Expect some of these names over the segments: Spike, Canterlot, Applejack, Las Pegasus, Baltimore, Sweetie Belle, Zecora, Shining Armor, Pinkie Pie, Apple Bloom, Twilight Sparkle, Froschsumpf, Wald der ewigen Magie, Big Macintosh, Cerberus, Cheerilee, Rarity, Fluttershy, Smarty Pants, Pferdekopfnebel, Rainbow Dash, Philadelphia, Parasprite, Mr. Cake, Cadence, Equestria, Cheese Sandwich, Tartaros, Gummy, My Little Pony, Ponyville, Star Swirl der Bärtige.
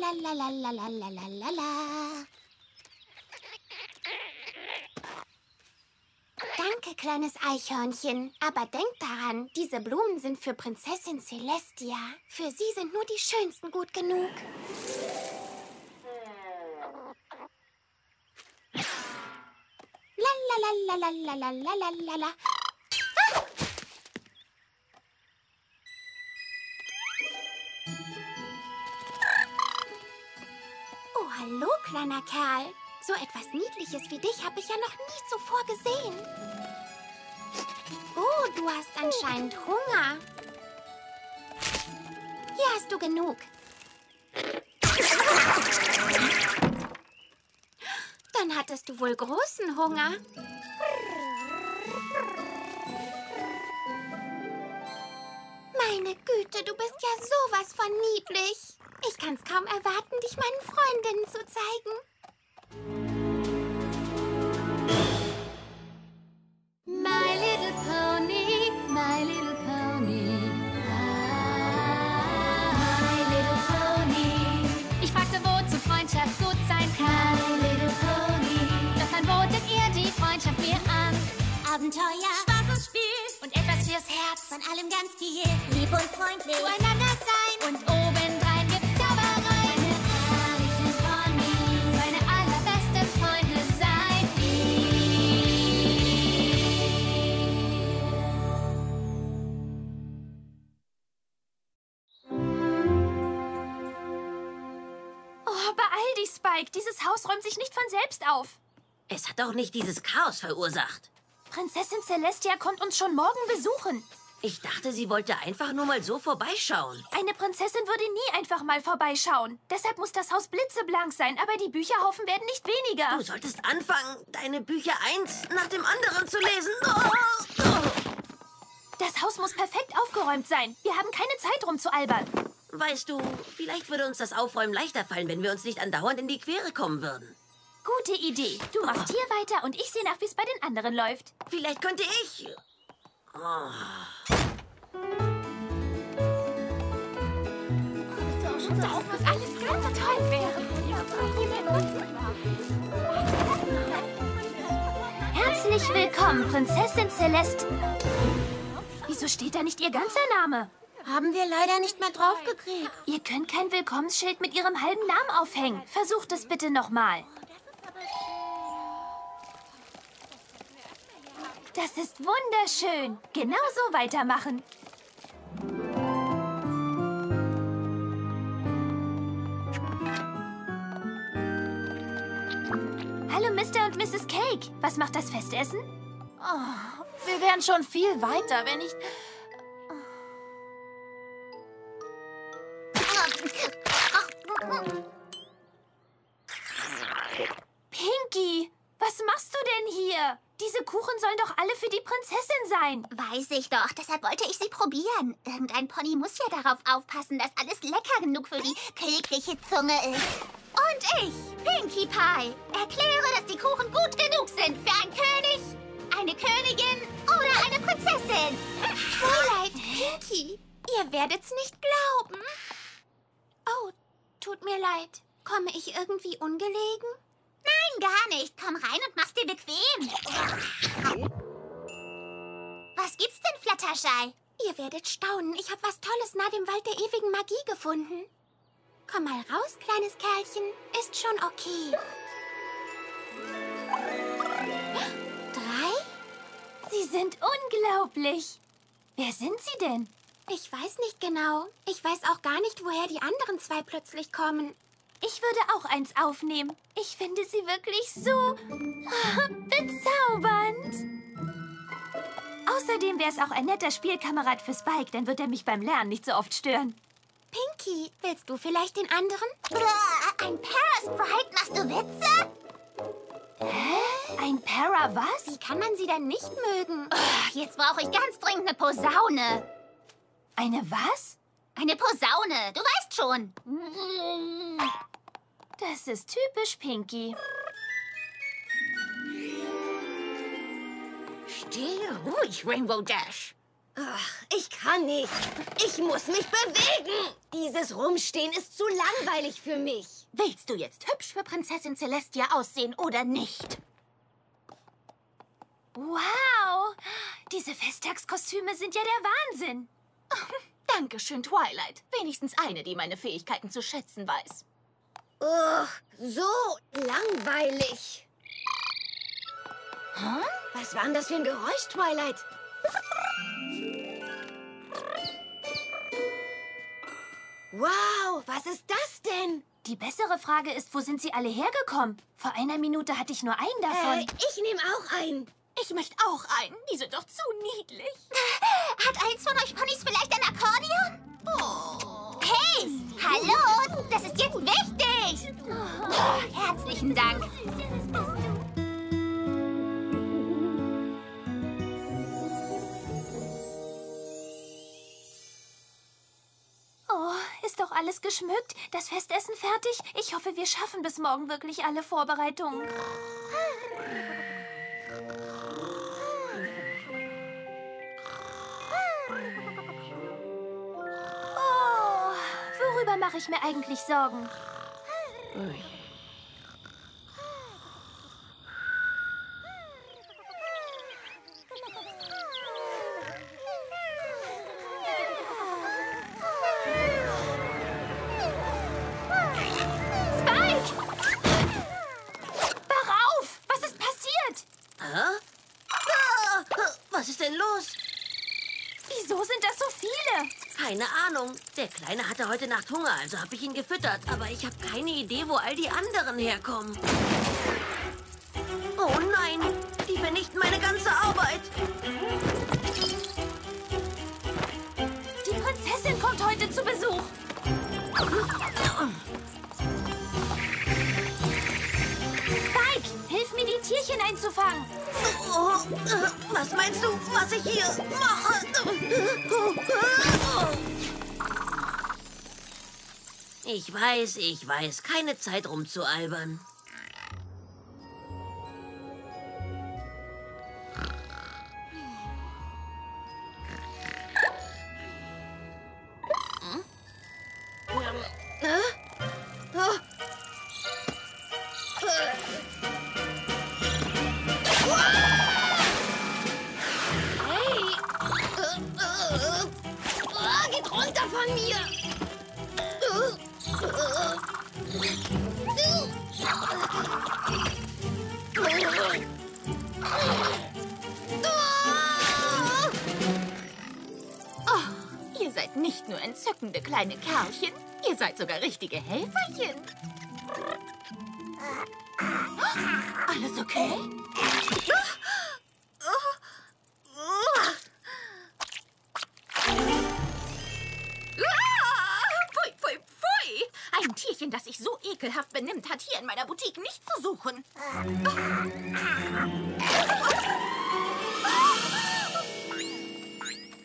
Lalalalalalalalalala. Danke, kleines Eichhörnchen. Aber denk daran, diese Blumen sind für Prinzessin Celestia. Für sie sind nur die schönsten gut genug. Lalalalalalalalalala. Ah! Oh, hallo, kleiner Kerl. So etwas Niedliches wie dich habe ich ja noch nie zuvor gesehen. Oh, du hast anscheinend Hunger. Hier hast du genug. Dann hattest du wohl großen Hunger. Meine Güte, du bist ja sowas von niedlich. Ich kann's kaum erwarten, dich meinen Freundinnen zu zeigen. My little pony, my little pony. My little pony. Ich fragte, wozu Freundschaft gut sein kann. My little pony. Doch dann botet ihr die Freundschaft mir an. Abenteuer, Spaß und Spiel und etwas fürs Herz. Von allem ganz viel. Lieb und freundlich. Zueinander sein und obendrein gibt's Zauberei. Meine herrlichen Ponys. Meine allerbesten Freunde seid ihr. Oh, beeil dich, Spike. Dieses Haus räumt sich nicht von selbst auf. Es hat doch nicht dieses Chaos verursacht. Prinzessin Celestia kommt uns schon morgen besuchen. Ich dachte, sie wollte einfach nur mal so vorbeischauen. Eine Prinzessin würde nie einfach mal vorbeischauen. Deshalb muss das Haus blitzeblank sein, aber die Bücherhaufen werden nicht weniger. Du solltest anfangen, deine Bücher eins nach dem anderen zu lesen. Oh, oh. Das Haus muss perfekt aufgeräumt sein. Wir haben keine Zeit, rumzualbern. Weißt du, vielleicht würde uns das Aufräumen leichter fallen, wenn wir uns nicht andauernd in die Quere kommen würden. Gute Idee. Du machst hier weiter und ich sehe nach, wie es bei den anderen läuft. Vielleicht könnte ich... Das muss alles ganz toll werden. Herzlich willkommen, Prinzessin Celeste. Wieso steht da nicht ihr ganzer Name? Haben wir leider nicht mehr draufgekriegt. Ihr könnt kein Willkommensschild mit ihrem halben Namen aufhängen. Versucht es bitte nochmal. Das ist wunderschön. Genau so weitermachen. Hallo Mr. und Mrs. Cake. Was macht das Festessen? Oh, wir wären schon viel weiter, wenn ich... Pinkie, was machst du denn hier? Diese Kuchen sollen doch alle für die Prinzessin sein. Weiß ich doch, deshalb wollte ich sie probieren. Irgendein Pony muss ja darauf aufpassen, dass alles lecker genug für die königliche Zunge ist. Und ich, Pinkie Pie, erkläre, dass die Kuchen gut genug sind für einen König, eine Königin oder eine Prinzessin. Twilight, Pinkie, ihr werdet's nicht glauben. Oh, tut mir leid. Komme ich irgendwie ungelegen? Nein, gar nicht. Komm rein und mach's dir bequem. Was gibt's denn, Fluttershy? Ihr werdet staunen. Ich habe was Tolles nahe dem Wald der ewigen Magie gefunden. Komm mal raus, kleines Kerlchen. Ist schon okay. 3? Sie sind unglaublich. Wer sind sie denn? Ich weiß nicht genau. Ich weiß auch gar nicht, woher die anderen zwei plötzlich kommen. Ich würde auch eins aufnehmen. Ich finde sie wirklich so bezaubernd. Außerdem wäre es auch ein netter Spielkamerad für Spike, dann wird er mich beim Lernen nicht so oft stören. Pinkie, willst du vielleicht den anderen? Ein Parasprite? Machst du Witze? Hä? Ein Para was? Wie kann man sie denn nicht mögen? Oh, jetzt brauche ich ganz dringend eine Posaune. Eine was? Eine Posaune, du weißt schon. Das ist typisch Pinkie. Steh ruhig, Rainbow Dash. Ach, ich kann nicht. Ich muss mich bewegen. Dieses Rumstehen ist zu langweilig für mich. Willst du jetzt hübsch für Prinzessin Celestia aussehen oder nicht? Wow! Diese Festtagskostüme sind ja der Wahnsinn. Dankeschön, Twilight. Wenigstens eine, die meine Fähigkeiten zu schätzen weiß. Oh, so langweilig. Huh? Was war denn das für ein Geräusch, Twilight? Wow, was ist das denn? Die bessere Frage ist, wo sind sie alle hergekommen? Vor einer Minute hatte ich nur einen davon. Ich nehme auch einen. Ich möchte auch einen. Die sind doch zu niedlich. Hat eins von euch Ponys vielleicht ein Akkordeon? Oh. Hey, hallo, das ist jetzt wichtig. Oh, herzlichen Dank. Ist doch alles geschmückt, das Festessen fertig. Ich hoffe, wir schaffen bis morgen wirklich alle Vorbereitungen. Oh, worüber mache ich mir eigentlich Sorgen? Keine Ahnung. Der Kleine hatte heute Nacht Hunger, also habe ich ihn gefüttert. Aber ich habe keine Idee, wo all die anderen herkommen. Oh nein, die vernichten meine ganze Arbeit. Die Prinzessin kommt heute zu Besuch. Spike, hilf mir, die Tierchen einzufangen. Oh, was meinst du, was ich hier mache? Ich weiß, keine Zeit rumzualbern. Kleine Kerlchen, ihr seid sogar richtige Helferchen. Alles okay? Pfui, pfui, pfui! Ein Tierchen, das sich so ekelhaft benimmt, hat hier in meiner Boutique nichts zu suchen.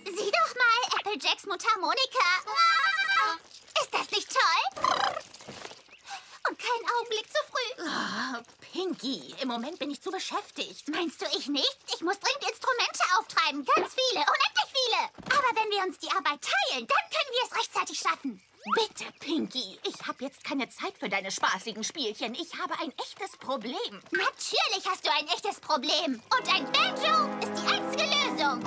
Sieh doch mal, Applejacks Mutter Monika. Ist das nicht toll? Und kein Augenblick zu früh. Oh, Pinkie, im Moment bin ich zu beschäftigt. Meinst du, ich nicht? Ich muss dringend Instrumente auftreiben. Ganz viele, unendlich viele. Aber wenn wir uns die Arbeit teilen, dann können wir es rechtzeitig schaffen. Bitte, Pinkie, ich habe jetzt keine Zeit für deine spaßigen Spielchen. Ich habe ein echtes Problem. Natürlich hast du ein echtes Problem. Und ein Banjo ist die einzige Lösung.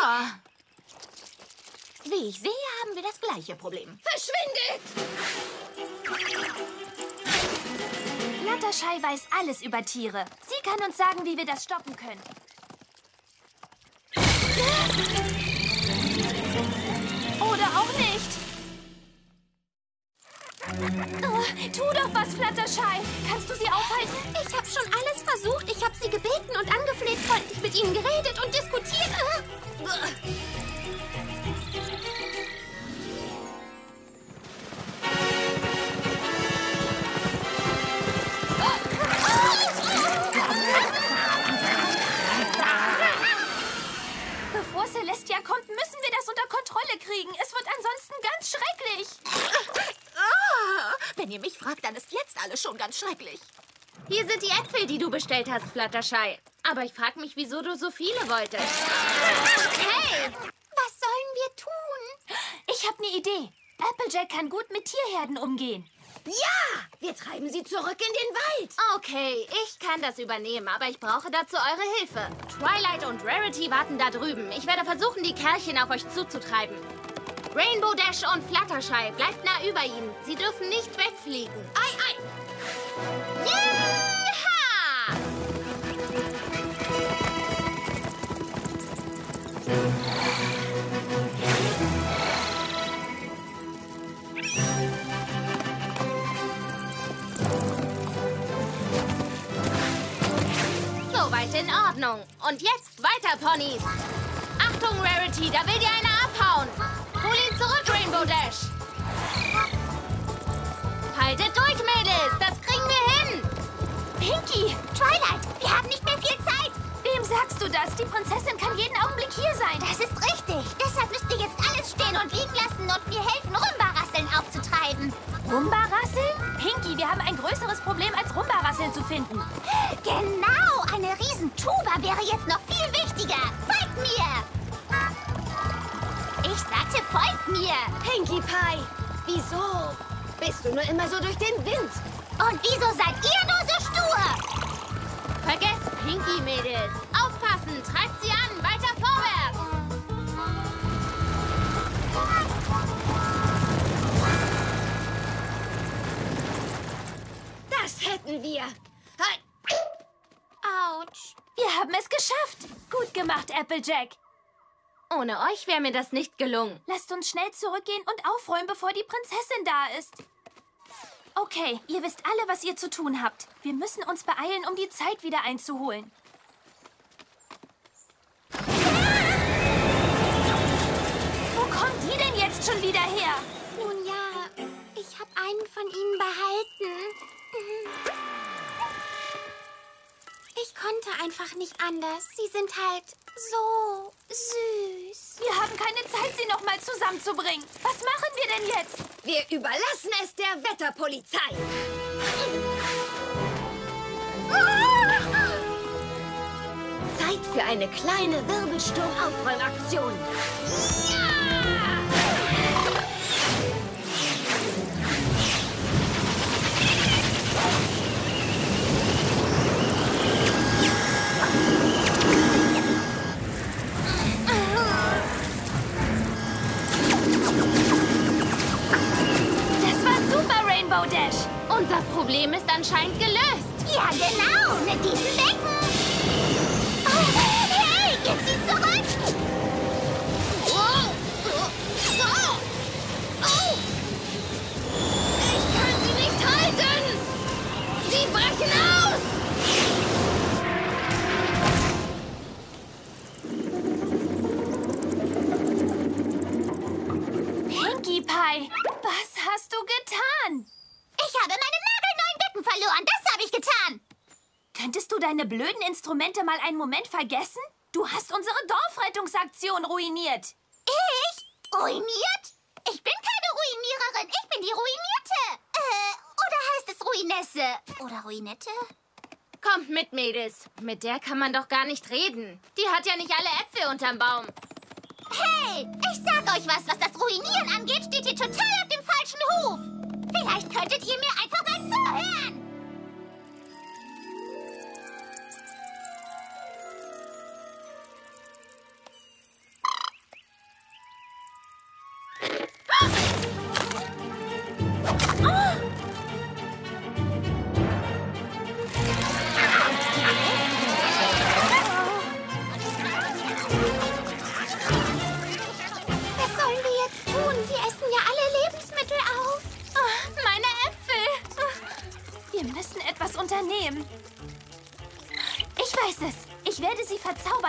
Oh. Wie ich sehe, haben wir das gleiche Problem. Verschwindet! Fluttershy weiß alles über Tiere. Sie kann uns sagen, wie wir das stoppen können. Oder auch nicht. Oh, tu doch was, Fluttershy. Kannst du sie aufhalten? Ich habe schon alles versucht. Ich habe sie gebeten und angefleht, freundlich mit ihnen geredet und diskutiert. Celestia kommt, müssen wir das unter Kontrolle kriegen. Es wird ansonsten ganz schrecklich. Wenn ihr mich fragt, dann ist jetzt alles schon ganz schrecklich. Hier sind die Äpfel, die du bestellt hast, Fluttershy. Aber ich frage mich, wieso du so viele wolltest. Hey! Was sollen wir tun? Ich habe eine Idee. Applejack kann gut mit Tierherden umgehen. Ja! Wir treiben sie zurück in den Wald. Okay, ich kann das übernehmen, aber ich brauche dazu eure Hilfe. Twilight und Rarity warten da drüben. Ich werde versuchen, die Kerlchen auf euch zuzutreiben. Rainbow Dash und Fluttershy, bleibt nah über ihnen. Sie dürfen nicht wegfliegen. Ei, ei! Yeeha! Soweit in Ordnung. Und jetzt weiter, Ponys. Achtung, Rarity, da will dir einer abhauen. Hol ihn zurück, Rainbow Dash. Haltet durch, Mädels. Das kriegen wir hin. Pinkie, Twilight, wir haben nicht mehr viel Zeit. Wem sagst du das? Die Prinzessin kann jeden Augenblick hier sein. Das ist richtig. Deshalb müsst ihr jetzt alles stehen und liegen lassen und mir helfen, Rumbarasseln aufzutreiben. Rumbarasseln? Pinkie, wir haben ein größeres Problem, als Rumbarasseln zu finden. Genau, eine Riesentuba wäre jetzt noch viel wichtiger. Zeigt mir! Ich sagte, folgt mir! Pinkie Pie, wieso bist du nur immer so durch den Wind? Und wieso seid ihr nur so stur? Vergesst Pinkie, Mädels. Aufpassen, treibt sie an, weiter vorwärts! Das hätten wir! Autsch! Wir haben es geschafft! Gut gemacht, Applejack! Ohne euch wäre mir das nicht gelungen. Lasst uns schnell zurückgehen und aufräumen, bevor die Prinzessin da ist. Okay, ihr wisst alle, was ihr zu tun habt. Wir müssen uns beeilen, um die Zeit wieder einzuholen. Ah! Wo kommt die denn jetzt schon wieder her? Nun ja, ich habe einen von ihnen behalten. Ich konnte einfach nicht anders. Sie sind halt so süß. Wir haben keine Zeit, sie noch mal zusammenzubringen. Was machen wir denn jetzt? Wir überlassen es der Wetterpolizei. Zeit für eine kleine Wirbelsturm-Aufräumaktion. Ja! Dash. Unser Problem ist anscheinend gelöst. Ja, genau, mit diesem Becken. Oh, hey, gib sie zurück! Oh, oh, oh, oh. Ich kann sie nicht halten! Sie brechen aus! Pinkie Pie, was hast du getan? Ich habe meine nagelneuen Becken verloren. Das habe ich getan. Könntest du deine blöden Instrumente mal einen Moment vergessen? Du hast unsere Dorfrettungsaktion ruiniert. Ich? Ruiniert? Ich bin keine Ruiniererin. Ich bin die Ruinierte. Oder heißt es Ruinesse? Oder Ruinette? Kommt mit, Mädels. Mit der kann man doch gar nicht reden. Die hat ja nicht alle Äpfel unterm Baum. Hey, ich sag euch was das Ruinieren angeht, steht ihr total auf dem falschen Hof. Vielleicht könntet ihr mir einfach mal zuhören.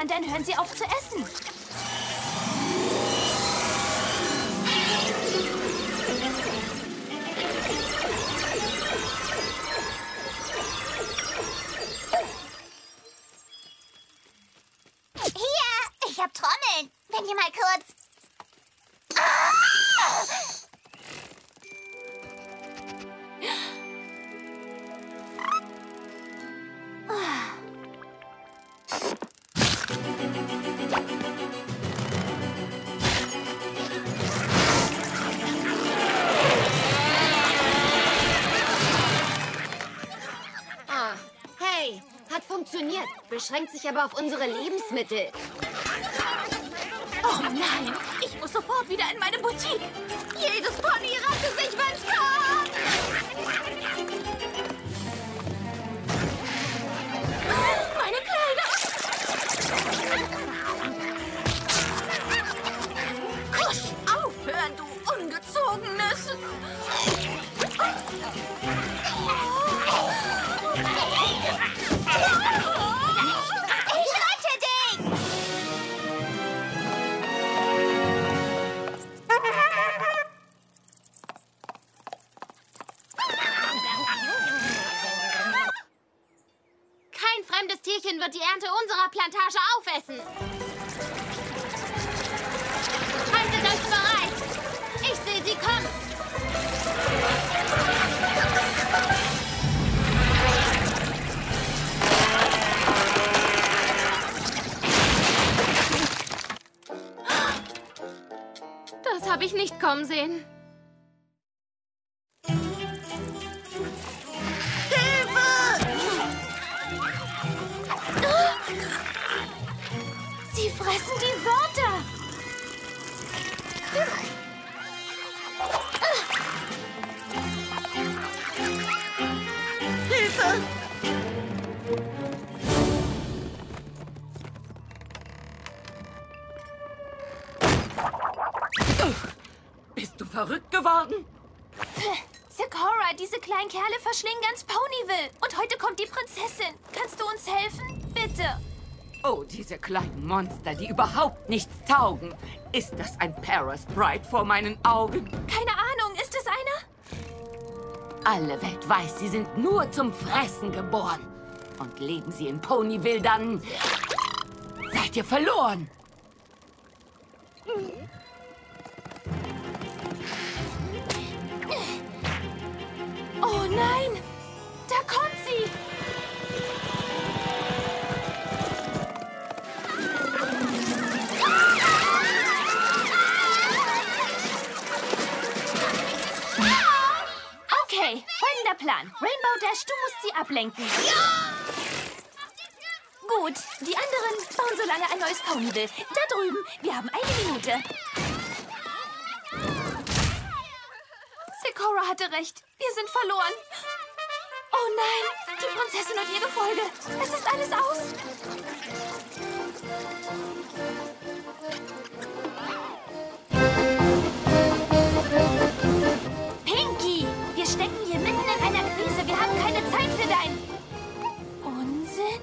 Dann hören sie auf zu essen. Hier, ich hab Trommeln. Wenn ihr mal kurz... Ah! Yay! Hat funktioniert, beschränkt sich aber auf unsere Lebensmittel. Oh nein, ich muss sofort wieder in meine Boutique. Jedes Pony rette sich, wenn's kommt. Meine Kleider. Kusch, aufhören, du Ungezogenes. Wird die Ernte unserer Plantage aufessen. Haltet euch bereit. Ich sehe sie kommen. Das habe ich nicht kommen sehen. Fressen die Wörter! Hilfe! Bist du verrückt geworden? Zecora, diese kleinen Kerle verschlingen ganz Ponyville. Und heute kommt die Prinzessin. Kannst du uns helfen? Bitte! Oh, diese kleinen Monster, die überhaupt nichts taugen. Ist das ein Parasprite vor meinen Augen? Keine Ahnung, ist es einer? Alle Welt weiß, sie sind nur zum Fressen geboren. Und leben sie in Ponyville, dann seid ihr verloren. Oh nein, da kommt sie! Plan. Rainbow Dash, du musst sie ablenken. Ja! Gut, die anderen bauen so lange ein neues Ponyville. Da drüben, wir haben eine Minute. Zecora hatte recht, wir sind verloren. Oh nein, die Prinzessin und ihr Gefolge. Es ist alles aus. Pinkie, wir stecken hier mitten in einer Krise. Wir haben keine Zeit für dein Unsinn.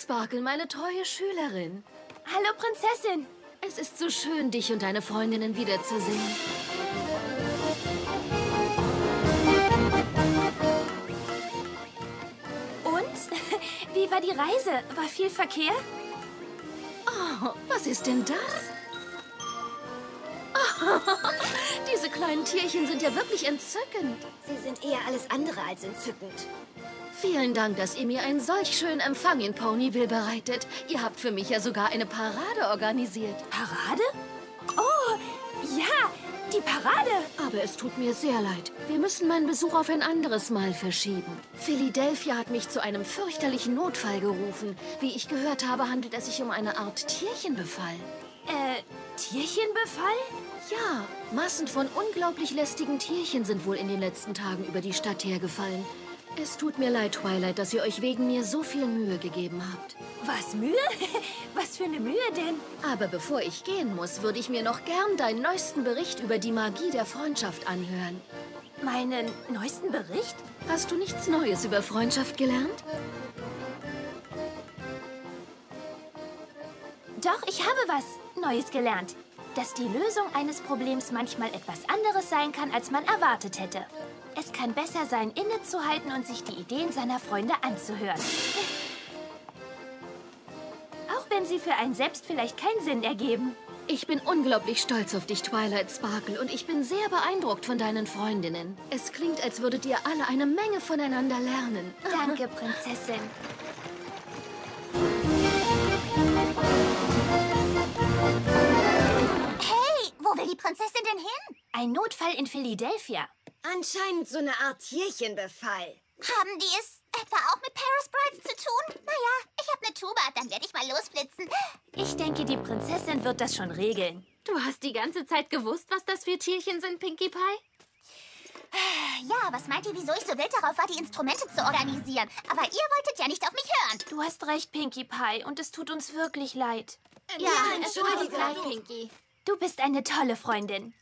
Sparkle, meine treue Schülerin. Hallo, Prinzessin. Es ist so schön, dich und deine Freundinnen wiederzusehen. Und? Wie war die Reise? War viel Verkehr? Oh, was ist denn das? Oh, diese kleinen Tierchen sind ja wirklich entzückend. Sie sind eher alles andere als entzückend. Vielen Dank, dass ihr mir einen solch schönen Empfang in Ponyville bereitet. Ihr habt für mich ja sogar eine Parade organisiert. Parade? Oh, ja, die Parade. Aber es tut mir sehr leid. Wir müssen meinen Besuch auf ein anderes Mal verschieben. Philadelphia hat mich zu einem fürchterlichen Notfall gerufen. Wie ich gehört habe, handelt es sich um eine Art Tierchenbefall. Tierchenbefall? Ja, Massen von unglaublich lästigen Tierchen sind wohl in den letzten Tagen über die Stadt hergefallen. Es tut mir leid, Twilight, dass ihr euch wegen mir so viel Mühe gegeben habt. Was, Mühe? Was für eine Mühe denn? Aber bevor ich gehen muss, würde ich mir noch gern deinen neuesten Bericht über die Magie der Freundschaft anhören. Meinen neuesten Bericht? Hast du nichts Neues über Freundschaft gelernt? Doch, ich habe was Neues gelernt. Dass die Lösung eines Problems manchmal etwas anderes sein kann, als man erwartet hätte. Es kann besser sein, innezuhalten und sich die Ideen seiner Freunde anzuhören. Auch wenn sie für einen selbst vielleicht keinen Sinn ergeben. Ich bin unglaublich stolz auf dich, Twilight Sparkle, und ich bin sehr beeindruckt von deinen Freundinnen. Es klingt, als würdet ihr alle eine Menge voneinander lernen. Danke, Prinzessin. Hey, wo will die Prinzessin denn hin? Ein Notfall in Philadelphia. Anscheinend so eine Art Tierchenbefall. Haben die es etwa auch mit Parasprites zu tun? Naja, ich habe eine Tuba, dann werde ich mal losflitzen. Ich denke, die Prinzessin wird das schon regeln. Du hast die ganze Zeit gewusst, was das für Tierchen sind, Pinkie Pie? Ja, was meint ihr, wieso ich so wild darauf war, die Instrumente zu organisieren? Aber ihr wolltet ja nicht auf mich hören. Du hast recht, Pinkie Pie, und es tut uns wirklich leid. Ja, entschuldige, Pinkie. Du bist eine tolle Freundin.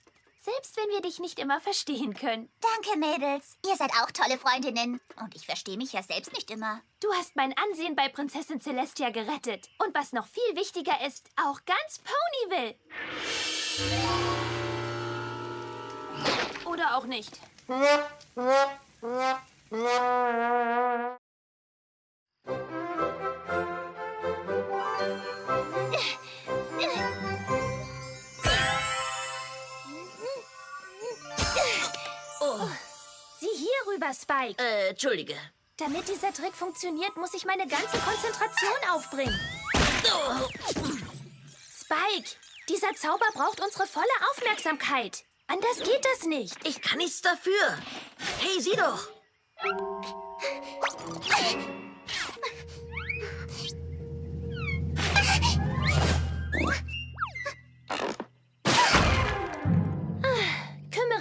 Selbst wenn wir dich nicht immer verstehen können. Danke, Mädels. Ihr seid auch tolle Freundinnen. Und ich verstehe mich ja selbst nicht immer. Du hast mein Ansehen bei Prinzessin Celestia gerettet. Und was noch viel wichtiger ist, auch ganz Ponyville. Oder auch nicht. Rüber, Spike. Entschuldige. Damit dieser Trick funktioniert, muss ich meine ganze Konzentration aufbringen. Oh. Spike, dieser Zauber braucht unsere volle Aufmerksamkeit. Anders geht das nicht. Ich kann nichts dafür. Hey, sieh doch.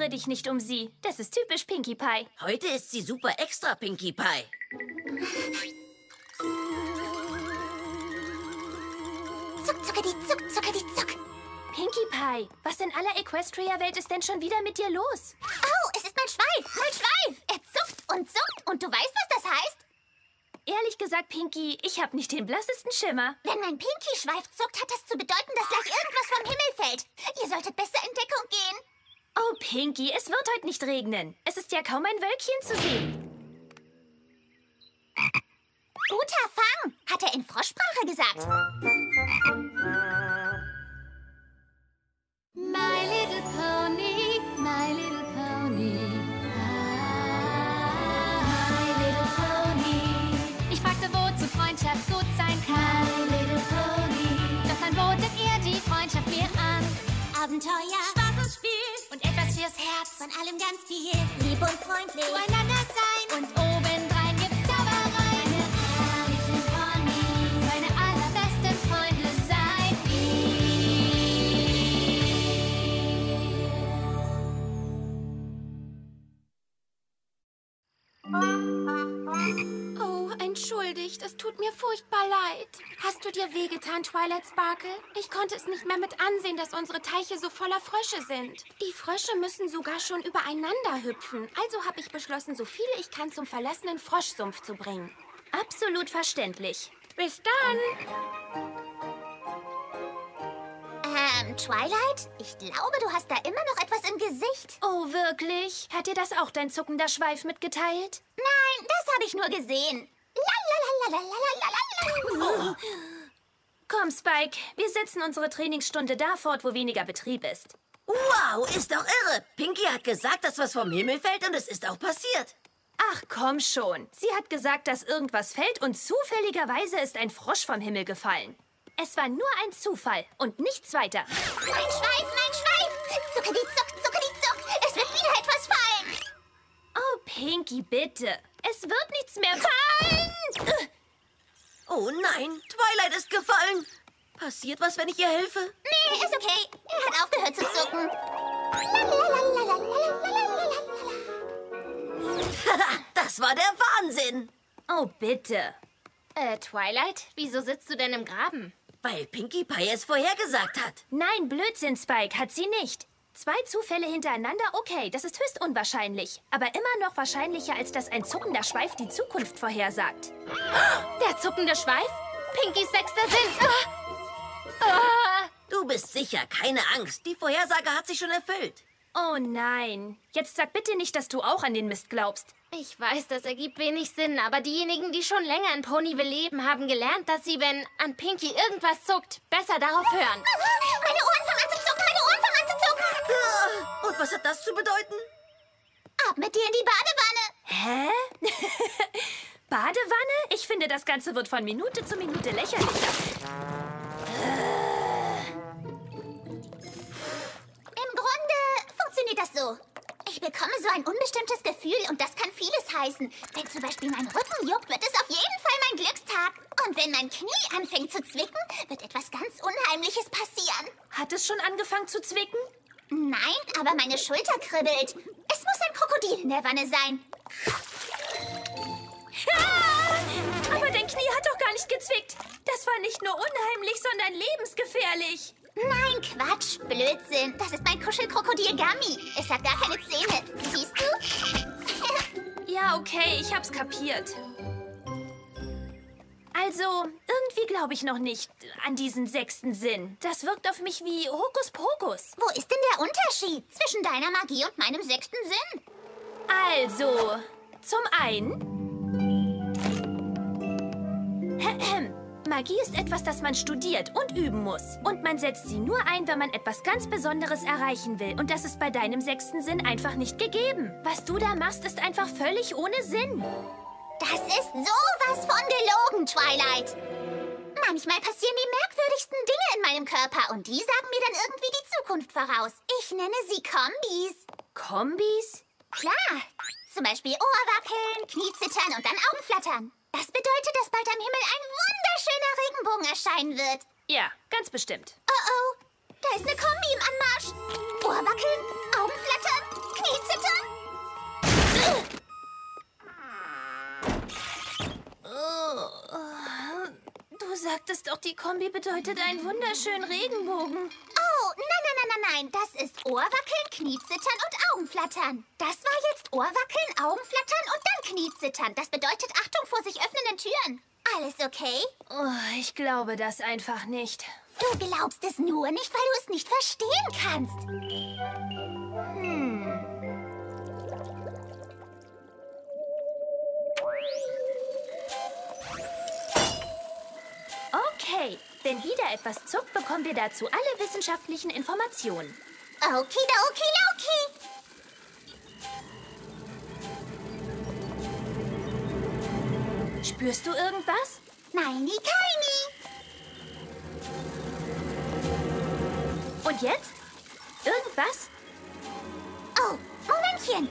Dich nicht um sie. Das ist typisch Pinkie Pie. Heute ist sie super extra Pinkie Pie. Zuck, zucke, die zuck, zucke, die zuck. Pinkie Pie, was in aller Equestria-Welt ist denn schon wieder mit dir los? Oh, es ist mein Schweif, Er zuckt und du weißt, was das heißt? Ehrlich gesagt, Pinkie, ich habe nicht den blassesten Schimmer. Wenn mein Pinkie-Schweif zuckt, hat das zu bedeuten, dass gleich irgendwas vom Himmel fällt. Ihr solltet besser in Deckung gehen. Oh, Pinkie, es wird heute nicht regnen. Es ist ja kaum ein Wölkchen zu sehen. Guter Fang, hat er in Froschsprache gesagt. My little pony, my little pony. My little pony. Ich fragte, wozu Freundschaft gut sein kann. My little pony. Doch dann botet ihr die Freundschaft mir an. Abenteuer, Spaß und Spiel. Und etwas fürs Herz, von allem ganz viel. Lieb und freundlich, zueinander sein. Und obendrein gibt's Zauberei. Meine ehrlichen Pony, meine allerbesten Freunde seid ihr. Oh, entschuldigt, es tut mir furchtbar leid. Hast du dir wehgetan, Twilight Sparkle? Ich konnte es nicht mehr mit ansehen, dass unsere Teiche so voller Frösche sind. Die Frösche müssen sogar schon übereinander hüpfen. Also habe ich beschlossen, so viele ich kann zum verlassenen Froschsumpf zu bringen. Absolut verständlich. Bis dann! Twilight? Ich glaube, du hast da immer noch etwas im Gesicht. Oh, wirklich? Hat dir das auch dein zuckender Schweif mitgeteilt? Nein, das habe ich nur gesehen. Oh. Komm, Spike, wir setzen unsere Trainingsstunde da fort, wo weniger Betrieb ist. Wow, ist doch irre. Pinkie hat gesagt, dass was vom Himmel fällt und es ist auch passiert. Ach, komm schon. Sie hat gesagt, dass irgendwas fällt und zufälligerweise ist ein Frosch vom Himmel gefallen. Es war nur ein Zufall und nichts weiter. Mein Schweif, mein Schweif! Zucke die Zuck, es wird wieder etwas fallen. Oh, Pinkie, bitte. Es wird nichts mehr fallen. Oh nein, Twilight ist gefallen. Passiert was, wenn ich ihr helfe? Nee, ist okay. Er hat aufgehört zu zucken. Das war der Wahnsinn. Oh, bitte. Twilight, wieso sitzt du denn im Graben? Weil Pinkie Pie es vorhergesagt hat. Nein, Blödsinn, Spike, hat sie nicht. Zwei Zufälle hintereinander, okay, das ist höchst unwahrscheinlich. Aber immer noch wahrscheinlicher, als dass ein zuckender Schweif die Zukunft vorhersagt. Der zuckende Schweif? Pinkies sechster Sinn. Du bist sicher, keine Angst. Die Vorhersage hat sich schon erfüllt. Oh nein. Jetzt sag bitte nicht, dass du auch an den Mist glaubst. Ich weiß, das ergibt wenig Sinn, aber diejenigen, die schon länger in Ponyville leben, haben gelernt, dass sie, wenn an Pinkie irgendwas zuckt, besser darauf hören. Meine Ohren fangen an zu zucken, meine Ohren fangen an zu zucken! Und was hat das zu bedeuten? Ab mit dir in die Badewanne! Hä? Badewanne? Ich finde, das Ganze wird von Minute zu Minute lächerlicher. Im Grunde funktioniert das so. Ich bekomme so ein unbestimmtes Gefühl und das kann vieles heißen. Wenn zum Beispiel mein Rücken juckt, wird es auf jeden Fall mein Glückstag. Und wenn mein Knie anfängt zu zwicken, wird etwas ganz Unheimliches passieren. Hat es schon angefangen zu zwicken? Nein, aber meine Schulter kribbelt. Es muss ein Krokodil in der Wanne sein. Ah! Aber dein Knie hat doch gar nicht gezwickt. Das war nicht nur unheimlich, sondern lebensgefährlich. Nein, Quatsch, Blödsinn. Das ist mein Kuschelkrokodil Gummi. Es hat gar keine Zähne. Siehst du? Ja, okay, ich hab's kapiert. Also, irgendwie glaube ich noch nicht an diesen sechsten Sinn. Das wirkt auf mich wie Hokuspokus. Wo ist denn der Unterschied zwischen deiner Magie und meinem sechsten Sinn? Also, zum einen... Magie ist etwas, das man studiert und üben muss. Und man setzt sie nur ein, wenn man etwas ganz Besonderes erreichen will. Und das ist bei deinem sechsten Sinn einfach nicht gegeben. Was du da machst, ist einfach völlig ohne Sinn. Das ist sowas von gelogen, Twilight. Manchmal passieren die merkwürdigsten Dinge in meinem Körper. Und die sagen mir dann irgendwie die Zukunft voraus. Ich nenne sie Kombis. Kombis? Klar. Zum Beispiel Ohrwackeln, Kniezittern und dann Augenflattern. Das bedeutet, dass bald am Himmel ein wunderschöner Regenbogen erscheinen wird. Ja, ganz bestimmt. Oh, da ist eine Kombi im Anmarsch. Ohrwackeln, Augenflattern, Kniezittern. Oh, du sagtest doch, die Kombi bedeutet einen wunderschönen Regenbogen. Oh, nein. Das ist Ohrwackeln, Kniezittern und Augenflattern. Das war jetzt Ohrwackeln, Augenflattern und dann Kniezittern. Das bedeutet Achtung vor sich öffnenden Türen. Alles okay? Oh, ich glaube das einfach nicht. Du glaubst es nur nicht, weil du es nicht verstehen kannst. Okay. Wenn wieder etwas zuckt, bekommen wir dazu alle wissenschaftlichen Informationen. Okidokidoki! Spürst du irgendwas? Nein, keini! Und jetzt? Irgendwas? Oh, Momentchen!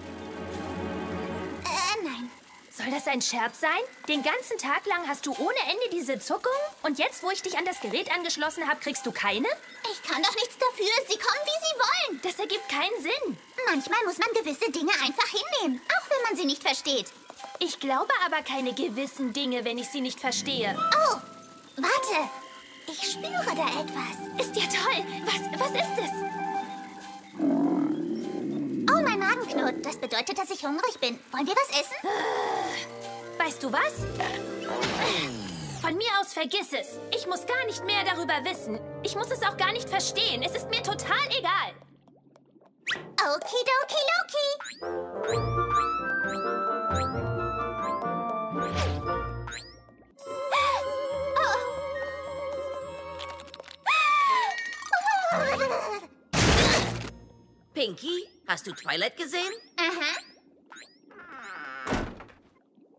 Nein. Soll das ein Scherz sein? Den ganzen Tag lang hast du ohne Ende diese Zuckung? Und jetzt, wo ich dich an das Gerät angeschlossen habe, kriegst du keine? Ich kann doch nichts dafür. Sie kommen, wie sie wollen. Das ergibt keinen Sinn. Manchmal muss man gewisse Dinge einfach hinnehmen, auch wenn man sie nicht versteht. Ich glaube aber keine gewissen Dinge, wenn ich sie nicht verstehe. Oh, warte. Ich spüre da etwas. Ist ja toll. Was ist es? Oh, mein Magen knurrt. Das bedeutet, dass ich hungrig bin. Wollen wir was essen? Weißt du was? Von mir aus vergiss es. Ich muss gar nicht mehr darüber wissen. Ich muss es auch gar nicht verstehen. Es ist mir total egal. Okidokidoki. Pinkie, hast du Twilight gesehen? Aha.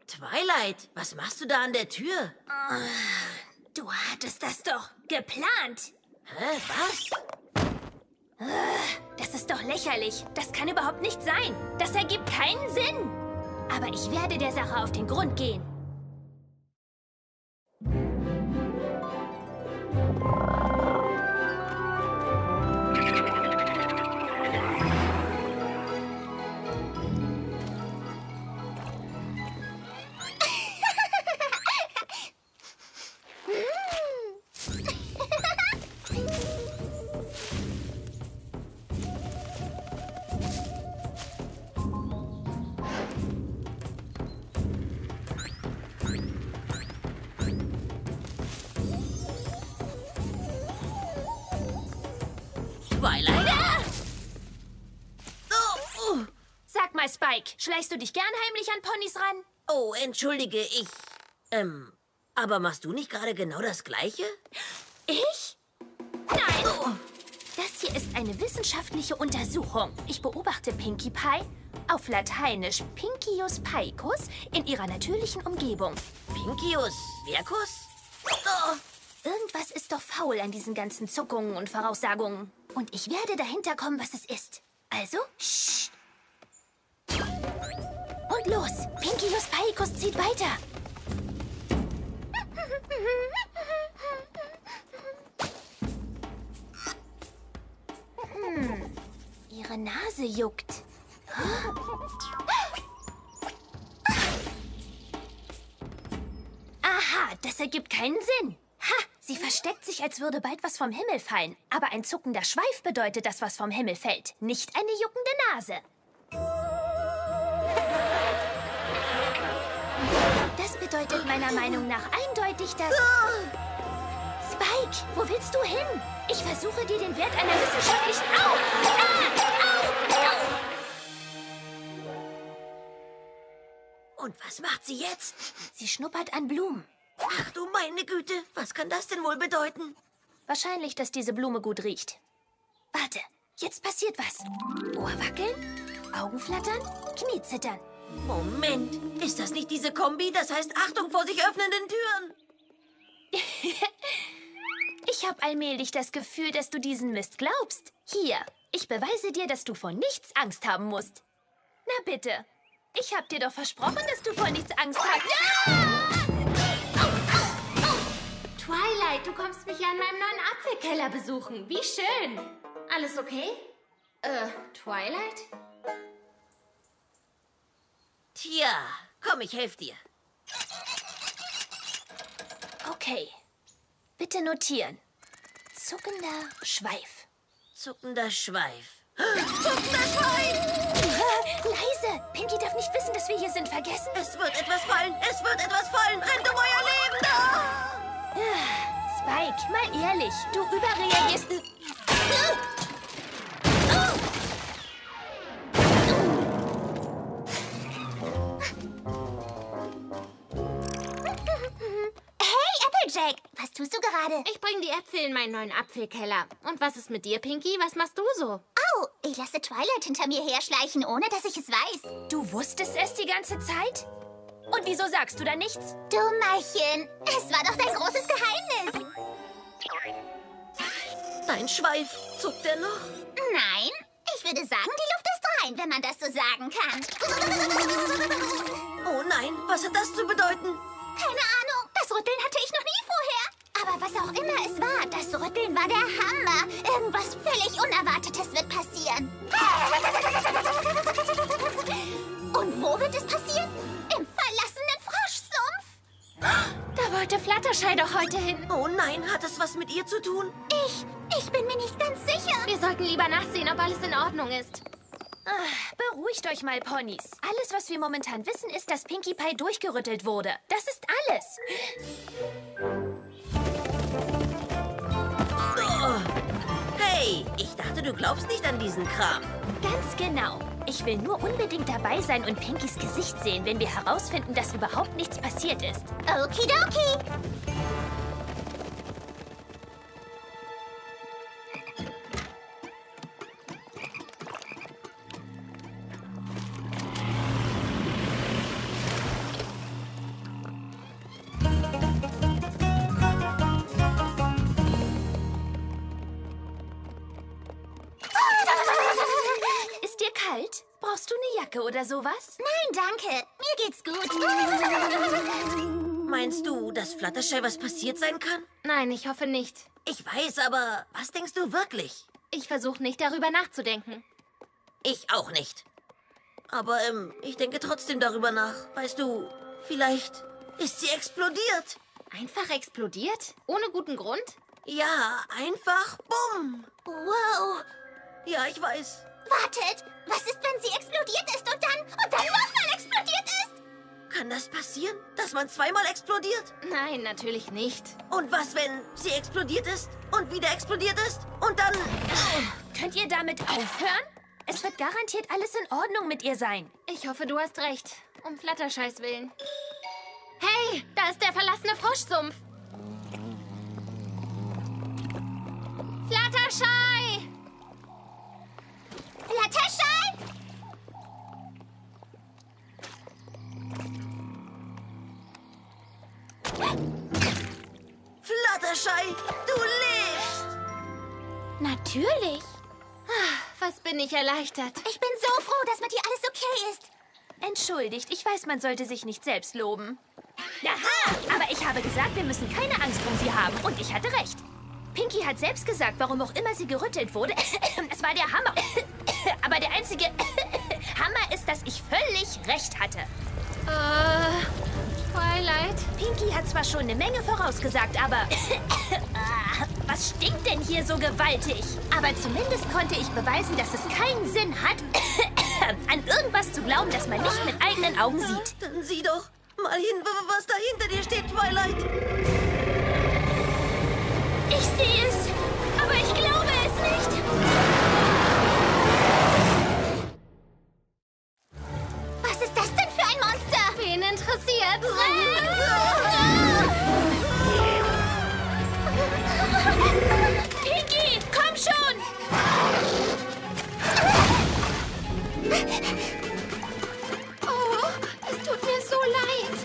Twilight, was machst du da an der Tür? Du hattest das doch geplant. Hä, was? Das ist doch lächerlich. Das kann überhaupt nicht sein. Das ergibt keinen Sinn. Aber ich werde der Sache auf den Grund gehen. Spike, schleichst du dich gern heimlich an Ponys ran? Oh, entschuldige, ich... aber machst du nicht gerade genau das Gleiche? Ich? Nein! Oh. Das hier ist eine wissenschaftliche Untersuchung. Ich beobachte Pinkie Pie, auf Lateinisch Pincius Paicus, in ihrer natürlichen Umgebung. Pincius Vercus? Oh. Irgendwas ist doch faul an diesen ganzen Zuckungen und Voraussagungen. Und ich werde dahinter kommen, was es ist. Also, shh. Und los, Pincius Paicus zieht weiter. Ihre Nase juckt. Aha, das ergibt keinen Sinn. Ha, sie versteckt sich, als würde bald was vom Himmel fallen. Aber ein zuckender Schweif bedeutet, dass was vom Himmel fällt, nicht eine juckende Nase. Das bedeutet meiner Meinung nach eindeutig, dass... Spike, wo willst du hin? Ich versuche dir den Wert einer wissenschaftlichen... Au! Au! Au! Au! Und was macht sie jetzt? Sie schnuppert an Blumen. Ach du meine Güte, was kann das denn wohl bedeuten? Wahrscheinlich, dass diese Blume gut riecht. Warte, jetzt passiert was. Ohr wackeln, Augen flattern, Knie zittern. Moment, ist das nicht diese Kombi? Das heißt, Achtung vor sich öffnenden Türen. Ich habe allmählich das Gefühl, dass du diesen Mist glaubst. Hier, ich beweise dir, dass du vor nichts Angst haben musst. Na bitte, ich habe dir doch versprochen, dass du vor nichts Angst hast. Ah! Oh, oh, oh. Twilight, du kommst mich ja in meinem neuen Apfelkeller besuchen. Wie schön. Alles okay? Twilight? Tja, komm, ich helfe dir. Okay, bitte notieren. Zuckender Schweif. Zuckender Schweif. Zuckender Schweif! Leise! Pinkie darf nicht wissen, dass wir hier sind. Vergessen? Es wird etwas fallen! Es wird etwas fallen! Rennt um euer Leben! Ah! Spike, mal ehrlich, du überreagierst... Jack, was tust du gerade? Ich bringe die Äpfel in meinen neuen Apfelkeller. Und was ist mit dir, Pinkie? Was machst du so? Oh, ich lasse Twilight hinter mir herschleichen, ohne dass ich es weiß. Du wusstest es die ganze Zeit? Und wieso sagst du da nichts? Dummerchen, es war doch dein großes Geheimnis. Dein Schweif, zuckt er noch? Nein, ich würde sagen, die Luft ist rein, wenn man das so sagen kann. Oh nein, was hat das zu bedeuten? Keine Ahnung. Das Rütteln hatte ich noch nie vorher. Aber was auch immer es war, das Rütteln war der Hammer. Irgendwas völlig Unerwartetes wird passieren. Und wo wird es passieren? Im verlassenen Froschsumpf. Da wollte Fluttershy doch heute hin. Oh nein, hat es was mit ihr zu tun? Ich bin mir nicht ganz sicher. Wir sollten lieber nachsehen, ob alles in Ordnung ist. Ach, beruhigt euch mal, Ponys. Alles, was wir momentan wissen, ist, dass Pinkie Pie durchgerüttelt wurde. Das ist alles. Oh. Hey, ich dachte, du glaubst nicht an diesen Kram. Ganz genau. Ich will nur unbedingt dabei sein und Pinkies Gesicht sehen, wenn wir herausfinden, dass überhaupt nichts passiert ist. Okidoki. Oder sowas? Nein, danke. Mir geht's gut. Meinst du, dass Fluttershy was passiert sein kann? Nein, ich hoffe nicht. Ich weiß, aber was denkst du wirklich? Ich versuche nicht, darüber nachzudenken. Ich auch nicht. Aber ich denke trotzdem darüber nach. Weißt du, vielleicht ist sie explodiert. Einfach explodiert? Ohne guten Grund? Ja, einfach bumm. Wow. Ja, ich weiß. Wartet, was ist, wenn sie explodiert ist und dann nochmal explodiert ist? Kann das passieren, dass man zweimal explodiert? Nein, natürlich nicht. Und was, wenn sie explodiert ist und wieder explodiert ist und dann... Könnt ihr damit aufhören? Es wird garantiert alles in Ordnung mit ihr sein. Ich hoffe, du hast recht. Um Flutterschys willen. Hey, da ist der verlassene Froschsumpf. Fluttershy! Fluttershy! Fluttershy, du lebst! Natürlich. Was bin ich erleichtert. Ich bin so froh, dass mit dir alles okay ist. Entschuldigt, ich weiß, man sollte sich nicht selbst loben. Aha, aber ich habe gesagt, wir müssen keine Angst um sie haben. Und ich hatte recht. Pinkie hat selbst gesagt, warum auch immer sie gerüttelt wurde. Es war der Hammer. Aber der einzige Hammer ist, dass ich völlig recht hatte. Twilight? Pinkie hat zwar schon eine Menge vorausgesagt, aber... Was stinkt denn hier so gewaltig? Aber zumindest konnte ich beweisen, dass es keinen Sinn hat, an irgendwas zu glauben, das man nicht mit eigenen Augen sieht. Dann sieh doch mal hin, was da hinter dir steht, Twilight. Ich sehe es, aber ich glaube es nicht. Was ist das denn für ein Monster? Wen interessiert's? Pinkie, komm schon! Oh, es tut mir so leid.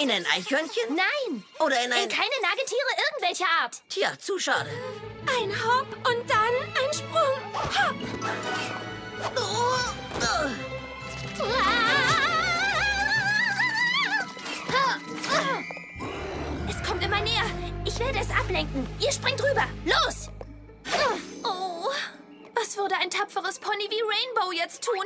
In ein Eichhörnchen? Nein. Oder in ein... In keine Nagetiere irgendwelcher Art. Tja, zu schade. Ein Hopp und dann ein Sprung. Hopp. Es kommt immer näher. Ich werde es ablenken. Ihr springt rüber. Los! Oh, was würde ein tapferes Pony wie Rainbow jetzt tun?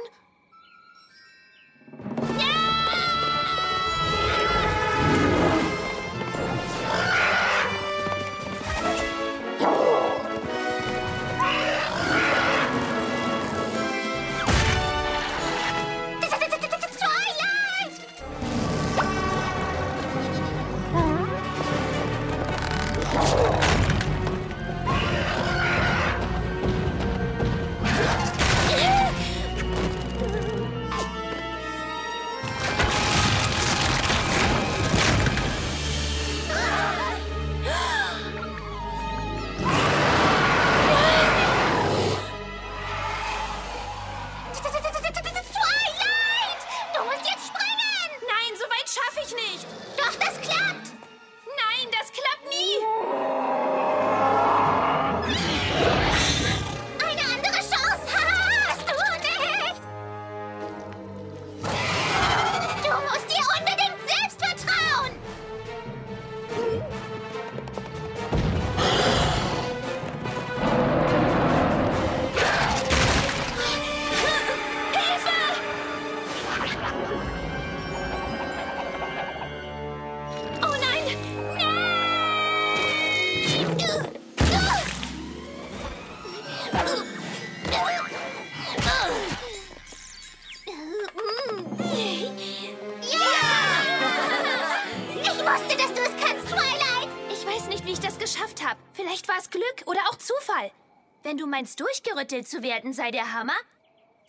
Durchgerüttelt zu werden, sei der Hammer.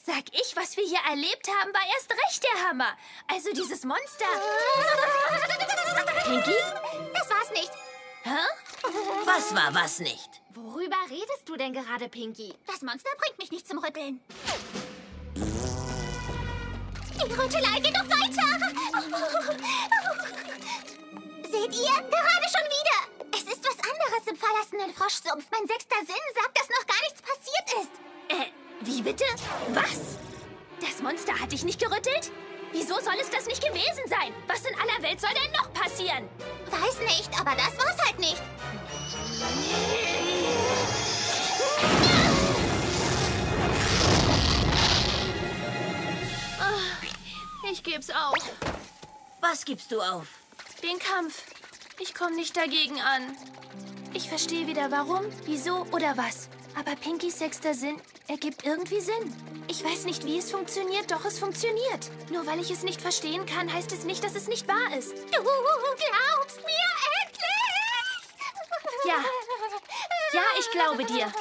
Sag ich, was wir hier erlebt haben, war erst recht der Hammer. Also dieses Monster. Pinkie? Das war's nicht. Hä? Was war was nicht? Worüber redest du denn gerade, Pinkie? Das Monster bringt mich nicht zum Rütteln. Die Rüttelei geht noch weiter. Seht ihr? Gerade schon wieder. Es ist was anderes im verlassenen Froschsumpf. Mein sechster Sinn sagt, dass noch gar nichts passiert ist. Wie bitte? Was? Das Monster hat dich nicht gerüttelt? Wieso soll es das nicht gewesen sein? Was in aller Welt soll denn noch passieren? Weiß nicht, aber das war's halt nicht. Oh, ich geb's auf. Was gibst du auf? Den Kampf. Ich komme nicht dagegen an. Ich verstehe weder warum, wieso oder was. Aber Pinkies sechster Sinn ergibt irgendwie Sinn. Ich weiß nicht, wie es funktioniert, doch es funktioniert. Nur weil ich es nicht verstehen kann, heißt es nicht, dass es nicht wahr ist. Du glaubst mir endlich! Ja. Ja, ich glaube dir.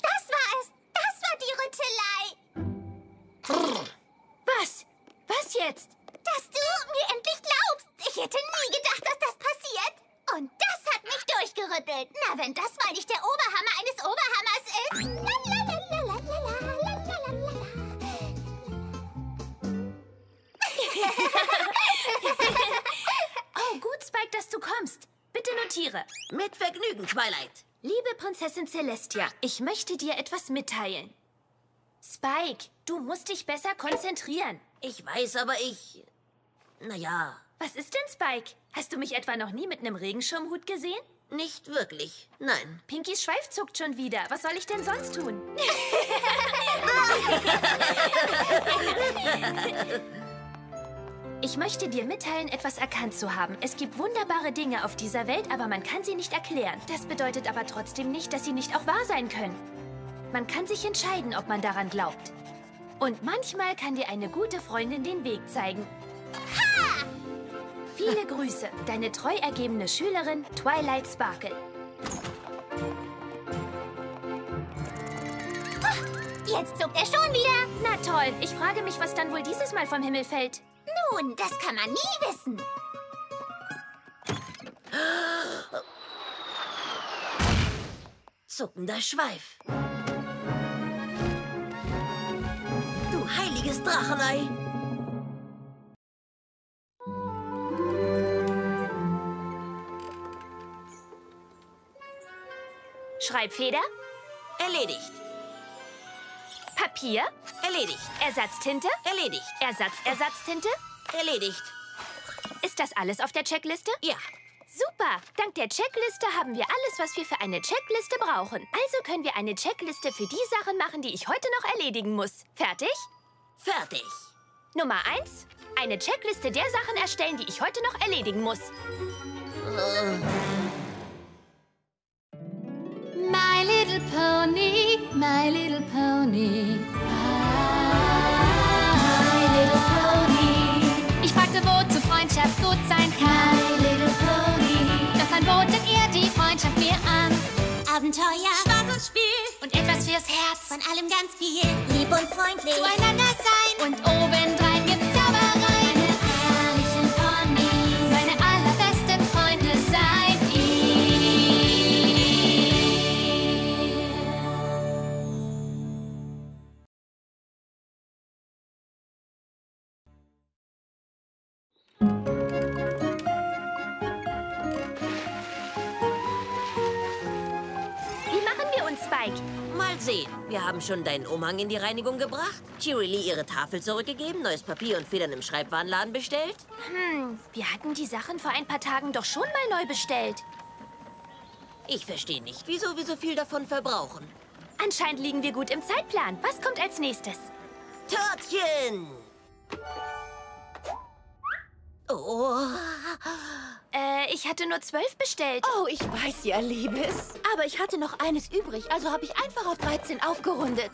Das war es. Das war die Rüttelei. Was? Was jetzt? Dass du mir endlich glaubst. Ich hätte nie gedacht, dass das passiert. Und das hat mich durchgerüttelt. Na, wenn das mal nicht der Oberhammer eines Oberhammers ist. Oh, gut, Spike, dass du kommst. Bitte notiere. Mit Vergnügen, Twilight. Liebe Prinzessin Celestia, ich möchte dir etwas mitteilen. Spike, du musst dich besser konzentrieren. Ich weiß, aber ich... Naja. Was ist denn, Spike? Hast du mich etwa noch nie mit einem Regenschirmhut gesehen? Nicht wirklich, nein. Pinkies Schweif zuckt schon wieder. Was soll ich denn sonst tun? Ich möchte dir mitteilen, etwas erkannt zu haben. Es gibt wunderbare Dinge auf dieser Welt, aber man kann sie nicht erklären. Das bedeutet aber trotzdem nicht, dass sie nicht auch wahr sein können. Man kann sich entscheiden, ob man daran glaubt. Und manchmal kann dir eine gute Freundin den Weg zeigen. Ha! Viele Grüße, deine treu ergebene Schülerin Twilight Sparkle. Jetzt zuckt er schon wieder. Na toll, ich frage mich, was dann wohl dieses Mal vom Himmel fällt. Nun, das kann man nie wissen. Zuckender Schweif. Du heiliges Drachenei. Schreibfeder? Erledigt. Papier? Erledigt. Ersatztinte? Erledigt. Ersatztinte? Erledigt. Ist das alles auf der Checkliste? Ja. Super. Dank der Checkliste haben wir alles, was wir für eine Checkliste brauchen. Also können wir eine Checkliste für die Sachen machen, die ich heute noch erledigen muss. Fertig? Fertig. Nummer 1. Eine Checkliste der Sachen erstellen, die ich heute noch erledigen muss. My little pony, my little pony. My little pony. Ich fragte, wozu Freundschaft gut sein kann. My little pony. Doch dann botet ihr die Freundschaft mir an. Abenteuer, Spaß und Spiel. Und etwas fürs Herz. Von allem ganz viel. Lieb und freundlich. Zueinander sein. Und obendrein gibt's Zauberei. Meine herrlichen Ponys. Meine allerbesten Freunde seid ihr. Wie machen wir uns, Spike? Mal sehen. Wir haben schon deinen Umhang in die Reinigung gebracht, Cheerilee ihre Tafel zurückgegeben, neues Papier und Federn im Schreibwarenladen bestellt. Wir hatten die Sachen vor ein paar Tagen doch schon mal neu bestellt. Ich verstehe nicht, wieso wir so viel davon verbrauchen. Anscheinend liegen wir gut im Zeitplan. Was kommt als nächstes? Törtchen! Oh. Ich hatte nur 12 bestellt. Oh, ich weiß ja, Liebes. Aber ich hatte noch eines übrig, also habe ich einfach auf 13 aufgerundet.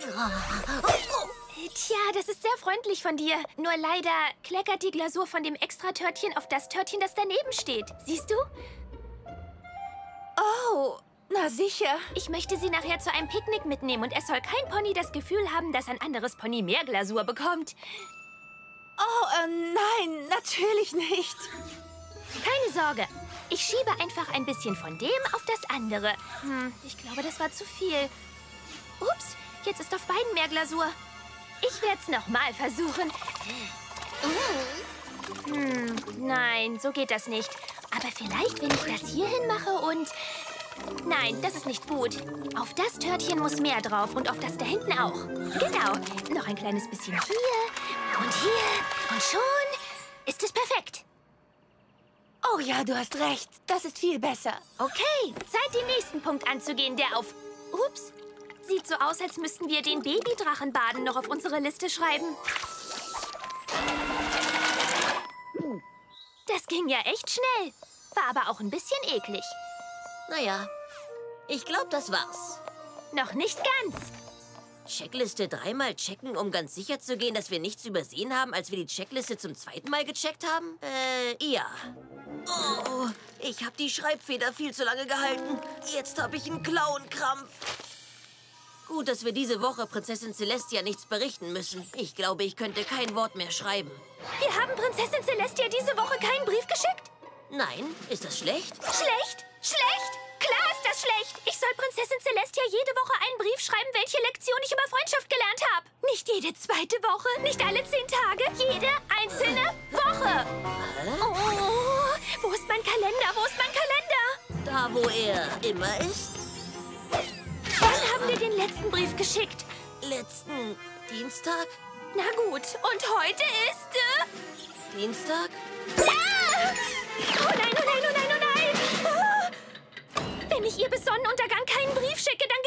Tja, das ist sehr freundlich von dir. Nur leider kleckert die Glasur von dem Extratörtchen auf das Törtchen, das daneben steht. Siehst du? Oh, na sicher. Ich möchte sie nachher zu einem Picknick mitnehmen und es soll kein Pony das Gefühl haben, dass ein anderes Pony mehr Glasur bekommt. Oh, nein, natürlich nicht. Keine Sorge. Ich schiebe einfach ein bisschen von dem auf das andere. Ich glaube, das war zu viel. Ups, jetzt ist auf beiden mehr Glasur. Ich werde es nochmal versuchen. Nein, so geht das nicht. Aber vielleicht, wenn ich das hier hin mache und... Nein, das ist nicht gut. Auf das Törtchen muss mehr drauf und auf das da hinten auch. Genau, noch ein kleines bisschen hier und schon ist es perfekt. Oh ja, du hast recht. Das ist viel besser. Okay, Zeit, den nächsten Punkt anzugehen, der auf... Ups. Sieht so aus, als müssten wir den Babydrachenbaden noch auf unsere Liste schreiben. Das ging ja echt schnell. War aber auch ein bisschen eklig. Naja, ich glaube, das war's. Noch nicht ganz. Checkliste dreimal checken, um ganz sicher zu gehen, dass wir nichts übersehen haben, als wir die Checkliste zum zweiten Mal gecheckt haben? Ja. Oh, ich habe die Schreibfeder viel zu lange gehalten. Jetzt habe ich einen Klauenkrampf. Gut, dass wir diese Woche Prinzessin Celestia nichts berichten müssen. Ich glaube, ich könnte kein Wort mehr schreiben. Wir haben Prinzessin Celestia diese Woche keinen Brief geschickt? Nein, ist das schlecht? Schlecht? Schlecht? Klar ist das schlecht. Ich soll Prinzessin Celestia jede Woche einen Brief schreiben, welche Lektion ich über Freundschaft gelernt habe. Nicht jede zweite Woche, nicht alle 10 Tage, jede einzelne Woche. Oh, wo ist mein Kalender? Wo ist mein Kalender? Da, wo er immer ist. Wann haben wir den letzten Brief geschickt? Letzten Dienstag? Na gut, und heute ist... Dienstag? Ah! Oh nein, oh nein, oh nein, oh nein! Wenn ich ihr bis Sonnenuntergang keinen Brief schicke, dann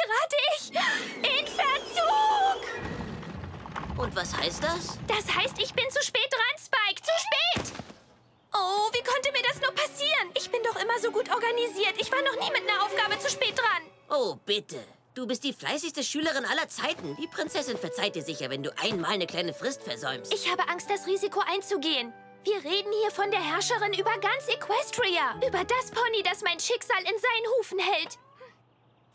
gerate ich in Verzug! Und was heißt das? Das heißt, ich bin zu spät dran, Spike. Zu spät! Oh, wie konnte mir das nur passieren? Ich bin doch immer so gut organisiert. Ich war noch nie mit einer Aufgabe zu spät dran. Oh, bitte. Du bist die fleißigste Schülerin aller Zeiten. Die Prinzessin verzeiht dir sicher, wenn du einmal eine kleine Frist versäumst. Ich habe Angst, das Risiko einzugehen. Wir reden hier von der Herrscherin über ganz Equestria. Über das Pony, das mein Schicksal in seinen Hufen hält.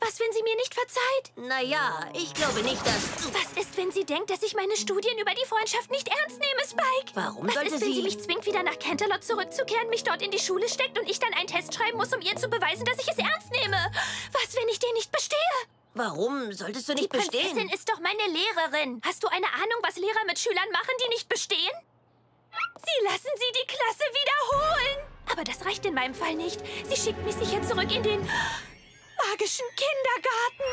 Was, wenn sie mir nicht verzeiht? Naja, ich glaube nicht, dass... Was ist, wenn sie denkt, dass ich meine Studien über die Freundschaft nicht ernst nehme, Spike? Warum sollte sie... Was ist, wenn sie mich zwingt, wieder nach Canterlot zurückzukehren, mich dort in die Schule steckt und ich dann einen Test schreiben muss, um ihr zu beweisen, dass ich es ernst nehme? Was, wenn ich den nicht bestehe? Warum solltest du nicht bestehen? Die Prinzessin ist doch meine Lehrerin. Hast du eine Ahnung, was Lehrer mit Schülern machen, die nicht bestehen? Sie lassen sie die Klasse wiederholen. Aber das reicht in meinem Fall nicht. Sie schickt mich sicher zurück in den magischen Kindergarten.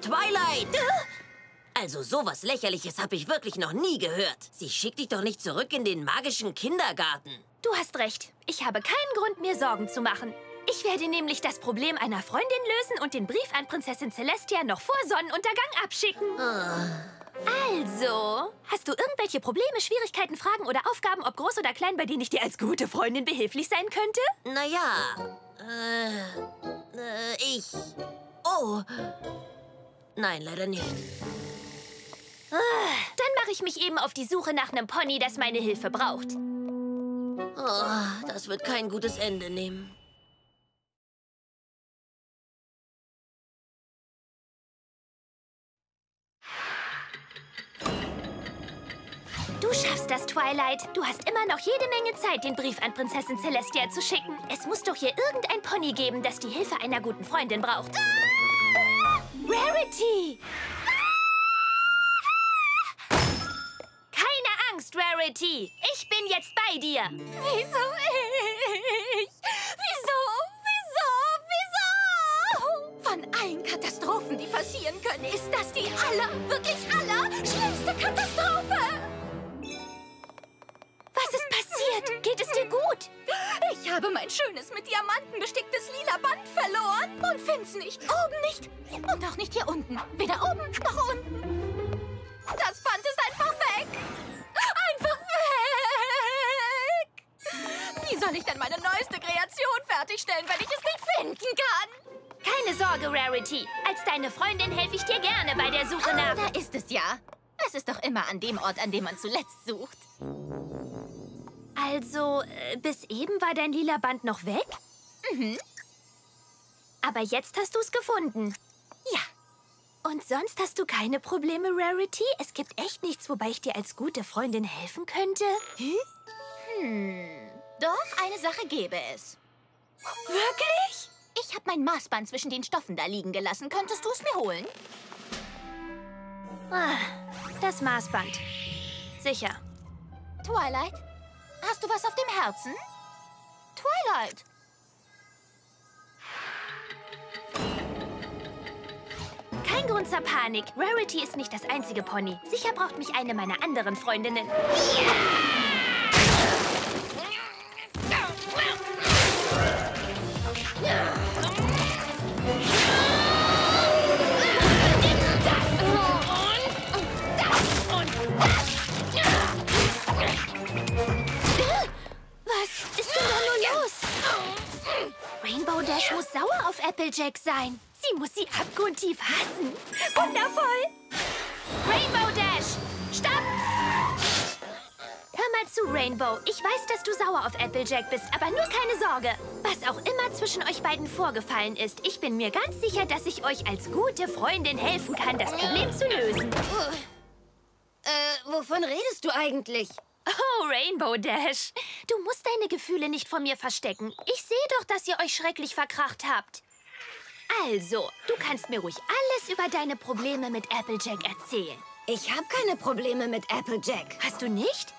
Twilight! Also sowas Lächerliches habe ich wirklich noch nie gehört. Sie schickt dich doch nicht zurück in den magischen Kindergarten. Du hast recht. Ich habe keinen Grund, mir Sorgen zu machen. Ich werde nämlich das Problem einer Freundin lösen und den Brief an Prinzessin Celestia noch vor Sonnenuntergang abschicken. Also, hast du irgendwelche Probleme, Schwierigkeiten, Fragen oder Aufgaben, ob groß oder klein, bei denen ich dir als gute Freundin behilflich sein könnte? Naja, Oh, nein, leider nicht. Dann mache ich mich eben auf die Suche nach einem Pony, das meine Hilfe braucht. Oh, das wird kein gutes Ende nehmen. Du schaffst das, Twilight. Du hast immer noch jede Menge Zeit, den Brief an Prinzessin Celestia zu schicken. Es muss doch hier irgendein Pony geben, das die Hilfe einer guten Freundin braucht. Rarity! Keine Angst, Rarity. Ich bin jetzt bei dir. Wieso ich? Wieso? Von allen Katastrophen, die passieren können, ist das die wirklich allerschlimmste Katastrophe. Was ist passiert? Geht es dir gut? Ich habe mein schönes, mit Diamanten besticktes lila Band verloren. Und find's nicht. Oben nicht. Und auch nicht hier unten. Weder oben noch unten. Das Band ist einfach weg. Einfach weg. Wie soll ich denn meine neueste Kreation fertigstellen, wenn ich es nicht finden kann? Keine Sorge, Rarity. Als deine Freundin helfe ich dir gerne bei der Suche nach... Da ist es ja. Das ist doch immer an dem Ort, an dem man zuletzt sucht. Also, bis eben war dein lila Band noch weg? Mhm. Aber jetzt hast du es gefunden. Ja. Und sonst hast du keine Probleme, Rarity? Es gibt echt nichts, wobei ich dir als gute Freundin helfen könnte? Doch, eine Sache gäbe es. Wirklich? Ich habe mein Maßband zwischen den Stoffen da liegen gelassen. Könntest du es mir holen? Das Maßband. Sicher. Twilight, hast du was auf dem Herzen? Twilight! Kein Grund zur Panik. Rarity ist nicht das einzige Pony. Sicher braucht mich eine meiner anderen Freundinnen. Ja! Was ist denn da nur los? Rainbow Dash muss sauer auf Applejack sein. Sie muss sie abgrundtief hassen. Wundervoll! Rainbow Dash, stopp! Hör mal zu, Rainbow. Ich weiß, dass du sauer auf Applejack bist, aber nur keine Sorge. Was auch immer zwischen euch beiden vorgefallen ist, ich bin mir ganz sicher, dass ich euch als gute Freundin helfen kann, das Problem zu lösen. Wovon redest du eigentlich? Oh, Rainbow Dash. Du musst deine Gefühle nicht vor mir verstecken. Ich sehe doch, dass ihr euch schrecklich verkracht habt. Also, du kannst mir ruhig alles über deine Probleme mit Applejack erzählen. Ich habe keine Probleme mit Applejack. Hast du nicht?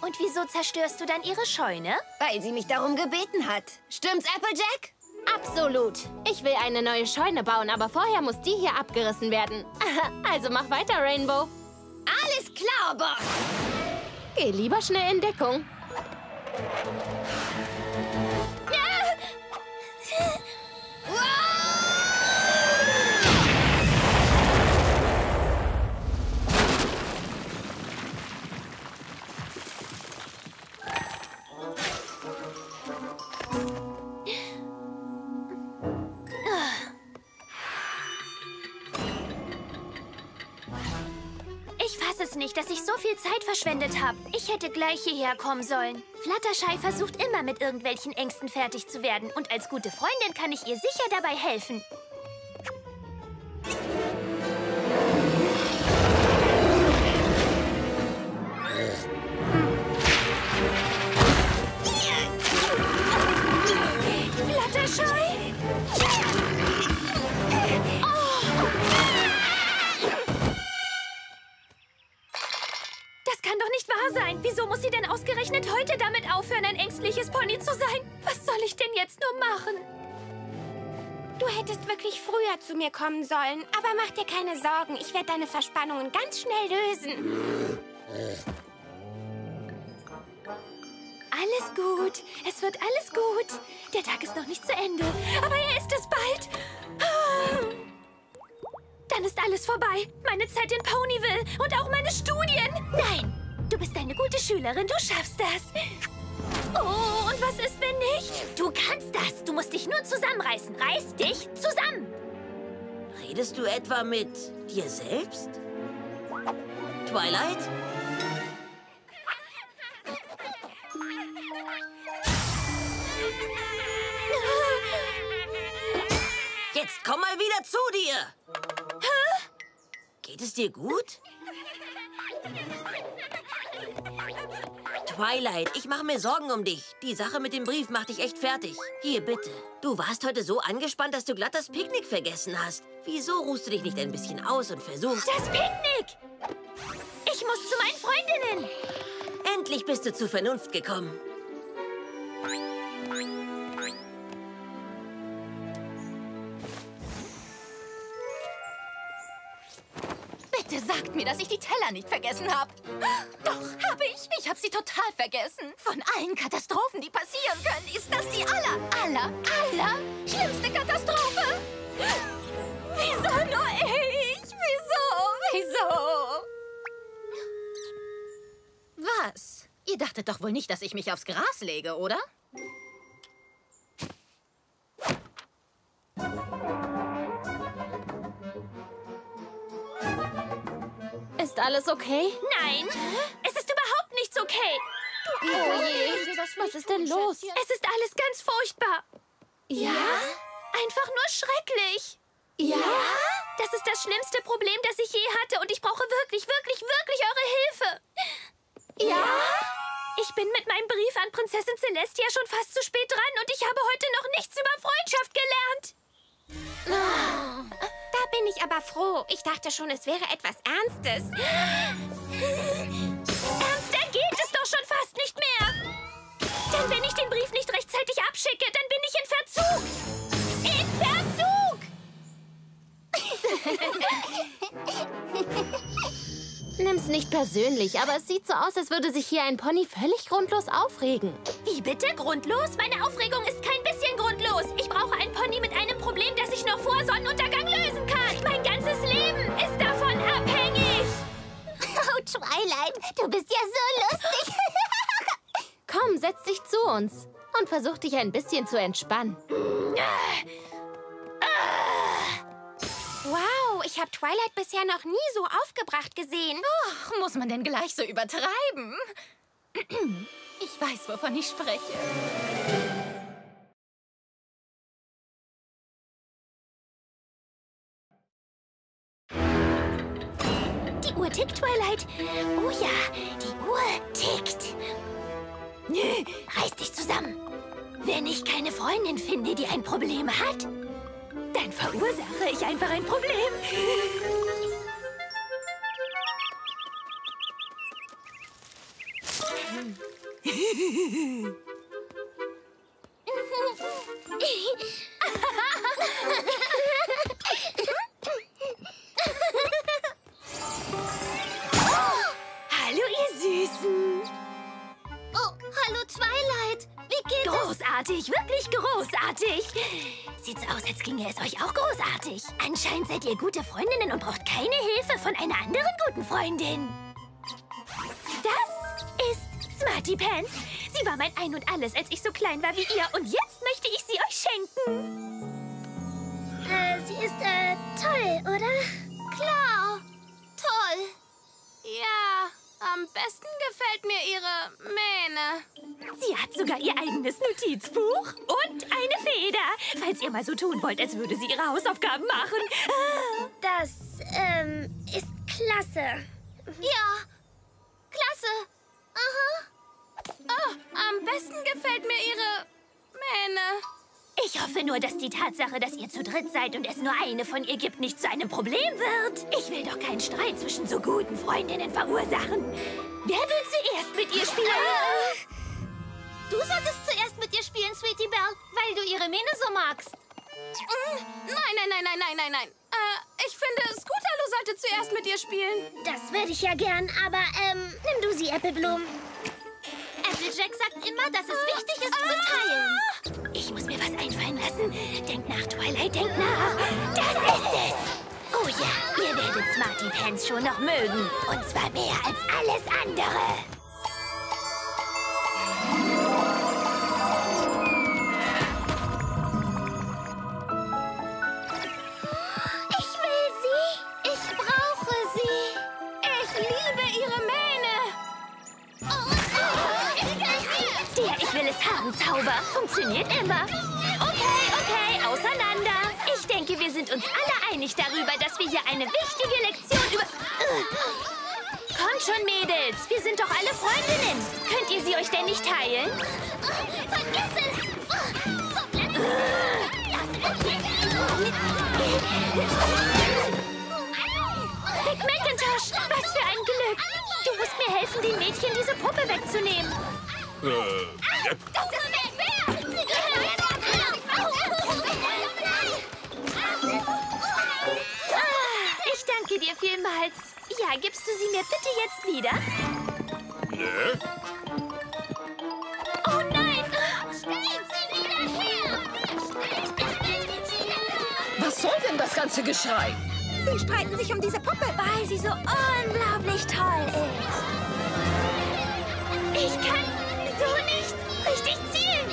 Und wieso zerstörst du dann ihre Scheune? Weil sie mich darum gebeten hat. Stimmt's, Applejack? Absolut. Ich will eine neue Scheune bauen, aber vorher muss die hier abgerissen werden. Also mach weiter, Rainbow. Alles klar, Boss! Geh lieber schnell in Deckung. Nicht, dass ich so viel Zeit verschwendet habe. Ich hätte gleich hierher kommen sollen. Fluttershy versucht immer, mit irgendwelchen Ängsten fertig zu werden. Und als gute Freundin kann ich ihr sicher dabei helfen. Wieso muss sie denn ausgerechnet heute damit aufhören, ein ängstliches Pony zu sein? Was soll ich denn jetzt nur machen? Du hättest wirklich früher zu mir kommen sollen. Aber mach dir keine Sorgen. Ich werde deine Verspannungen ganz schnell lösen. Alles gut. Es wird alles gut. Der Tag ist noch nicht zu Ende. Aber er ist es bald. Dann ist alles vorbei. Meine Zeit in Ponyville und auch meine Studien. Nein. Du bist eine gute Schülerin, du schaffst das. Oh, und was ist, wenn nicht? Du kannst das. Du musst dich nur zusammenreißen. Reiß dich zusammen. Redest du etwa mit dir selbst? Twilight? Jetzt komm mal wieder zu dir. Hä? Geht es dir gut? Twilight, ich mache mir Sorgen um dich. Die Sache mit dem Brief macht dich echt fertig. Hier, bitte. Du warst heute so angespannt, dass du glatt das Picknick vergessen hast. Wieso ruhst du dich nicht ein bisschen aus und versuchst... Das Picknick! Ich muss zu meinen Freundinnen! Endlich bist du zur Vernunft gekommen. Bitte sagt mir, dass ich die Teller nicht vergessen habe. Doch, habe ich. Ich habe sie total vergessen. Von allen Katastrophen, die passieren können, ist das die aller schlimmste Katastrophe. Wieso nur ich? Wieso? Was? Ihr dachtet doch wohl nicht, dass ich mich aufs Gras lege, oder? Ist alles okay? Nein, es ist überhaupt nichts okay. Oh je, was ist denn los? Es ist alles ganz furchtbar. Ja? Einfach nur schrecklich. Ja? Das ist das schlimmste Problem, das ich je hatte. Und ich brauche wirklich, wirklich, wirklich eure Hilfe. Ja? Ich bin mit meinem Brief an Prinzessin Celestia schon fast zu spät dran. Und ich habe heute noch nichts über Freundschaft gelernt. Oh, da bin ich aber froh. Ich dachte schon, es wäre etwas Ernstes. Ernster geht es doch schon fast nicht mehr. Denn wenn ich den Brief nicht rechtzeitig abschicke, dann bin ich in Verzug. In Verzug! Nimm's nicht persönlich, aber es sieht so aus, als würde sich hier ein Pony völlig grundlos aufregen. Wie bitte? Grundlos? Meine Aufregung ist kein bisschen grundlos. Ich brauche ein Pony mit einem Problem, das ich noch vor Sonnenuntergang lösen kann. Mein ganzes Leben ist davon abhängig. Oh, Twilight, du bist ja so lustig. Komm, setz dich zu uns und versuch dich ein bisschen zu entspannen. Wow, ich habe Twilight bisher noch nie so aufgebracht gesehen. Oh, muss man denn gleich so übertreiben? Ich weiß, wovon ich spreche. Die Uhr tickt, Twilight. Oh ja, die Uhr tickt. Reiß dich zusammen. Wenn ich keine Freundin finde, die ein Problem hat, dann verursache ich einfach ein Problem. Hallo, ihr Süßen. Oh, hallo, Twilight. Wie geht's? Großartig, wirklich großartig. Sieht's aus, als ginge es euch auch großartig. Anscheinend seid ihr gute Freundinnen und braucht keine Hilfe von einer anderen guten Freundin. Das ist Smarty Pants. Sie war mein Ein und Alles, als ich so klein war wie ihr. Und jetzt möchte ich sie euch schenken. Sie ist, toll, oder? Klar, toll. Ja. Am besten gefällt mir ihre Mähne. Sie hat sogar ihr eigenes Notizbuch und eine Feder. Falls ihr mal so tun wollt, als würde sie ihre Hausaufgaben machen. Das, ist klasse. Ja, klasse. Aha. Oh, am besten gefällt mir ihre Mähne. Ich hoffe nur, dass die Tatsache, dass ihr zu dritt seid und es nur eine von ihr gibt, nicht zu einem Problem wird. Ich will doch keinen Streit zwischen so guten Freundinnen verursachen. Wer will zuerst mit ihr spielen? Du solltest zuerst mit ihr spielen, Sweetie Belle, weil du ihre Mähne so magst. Nein. Ich finde, Scootaloo sollte zuerst mit ihr spielen. Das würde ich ja gern, aber, nimm du sie, Apple Bloom. Applejack sagt immer, dass es wichtig ist zu teilen. Ich muss mir was einfallen lassen. Denkt nach, Twilight, denkt nach. Das ist es. Oh ja, ihr werdet Smarty Pants schon noch mögen. Und zwar mehr als alles andere. Ich will sie. Ich brauche sie. Ich liebe ihre Mähne. Oh. Ich will es haben, Zauber. Funktioniert immer. Okay, auseinander. Ich denke, wir sind uns alle einig darüber, dass wir hier eine wichtige Lektion über... Kommt schon, Mädels. Wir sind doch alle Freundinnen. Könnt ihr sie euch denn nicht teilen? Vergiss es! Big Macintosh, was für ein Glück. Du musst mir helfen, den Mädchen diese Puppe wegzunehmen. Das ist nicht fair! Ich danke dir vielmals. Ja, gibst du sie mir bitte jetzt wieder? Ne? Oh nein! Was soll denn das ganze Geschrei? Sie streiten sich um diese Puppe, weil sie so unglaublich toll ist. Ich kann... so nicht richtig zielen.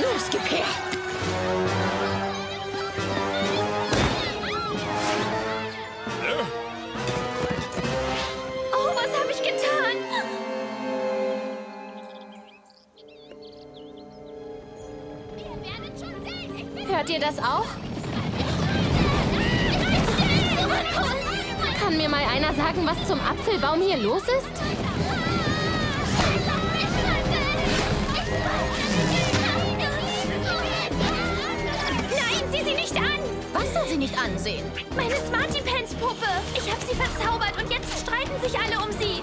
Los, gib her. Hört ihr das auch? Kann mir mal einer sagen, was zum Apfelbaum hier los ist? Nein, sieh sie nicht an! Was soll sie nicht ansehen? Meine Smarty Pants Puppe! Ich habe sie verzaubert und jetzt streiten sich alle um sie.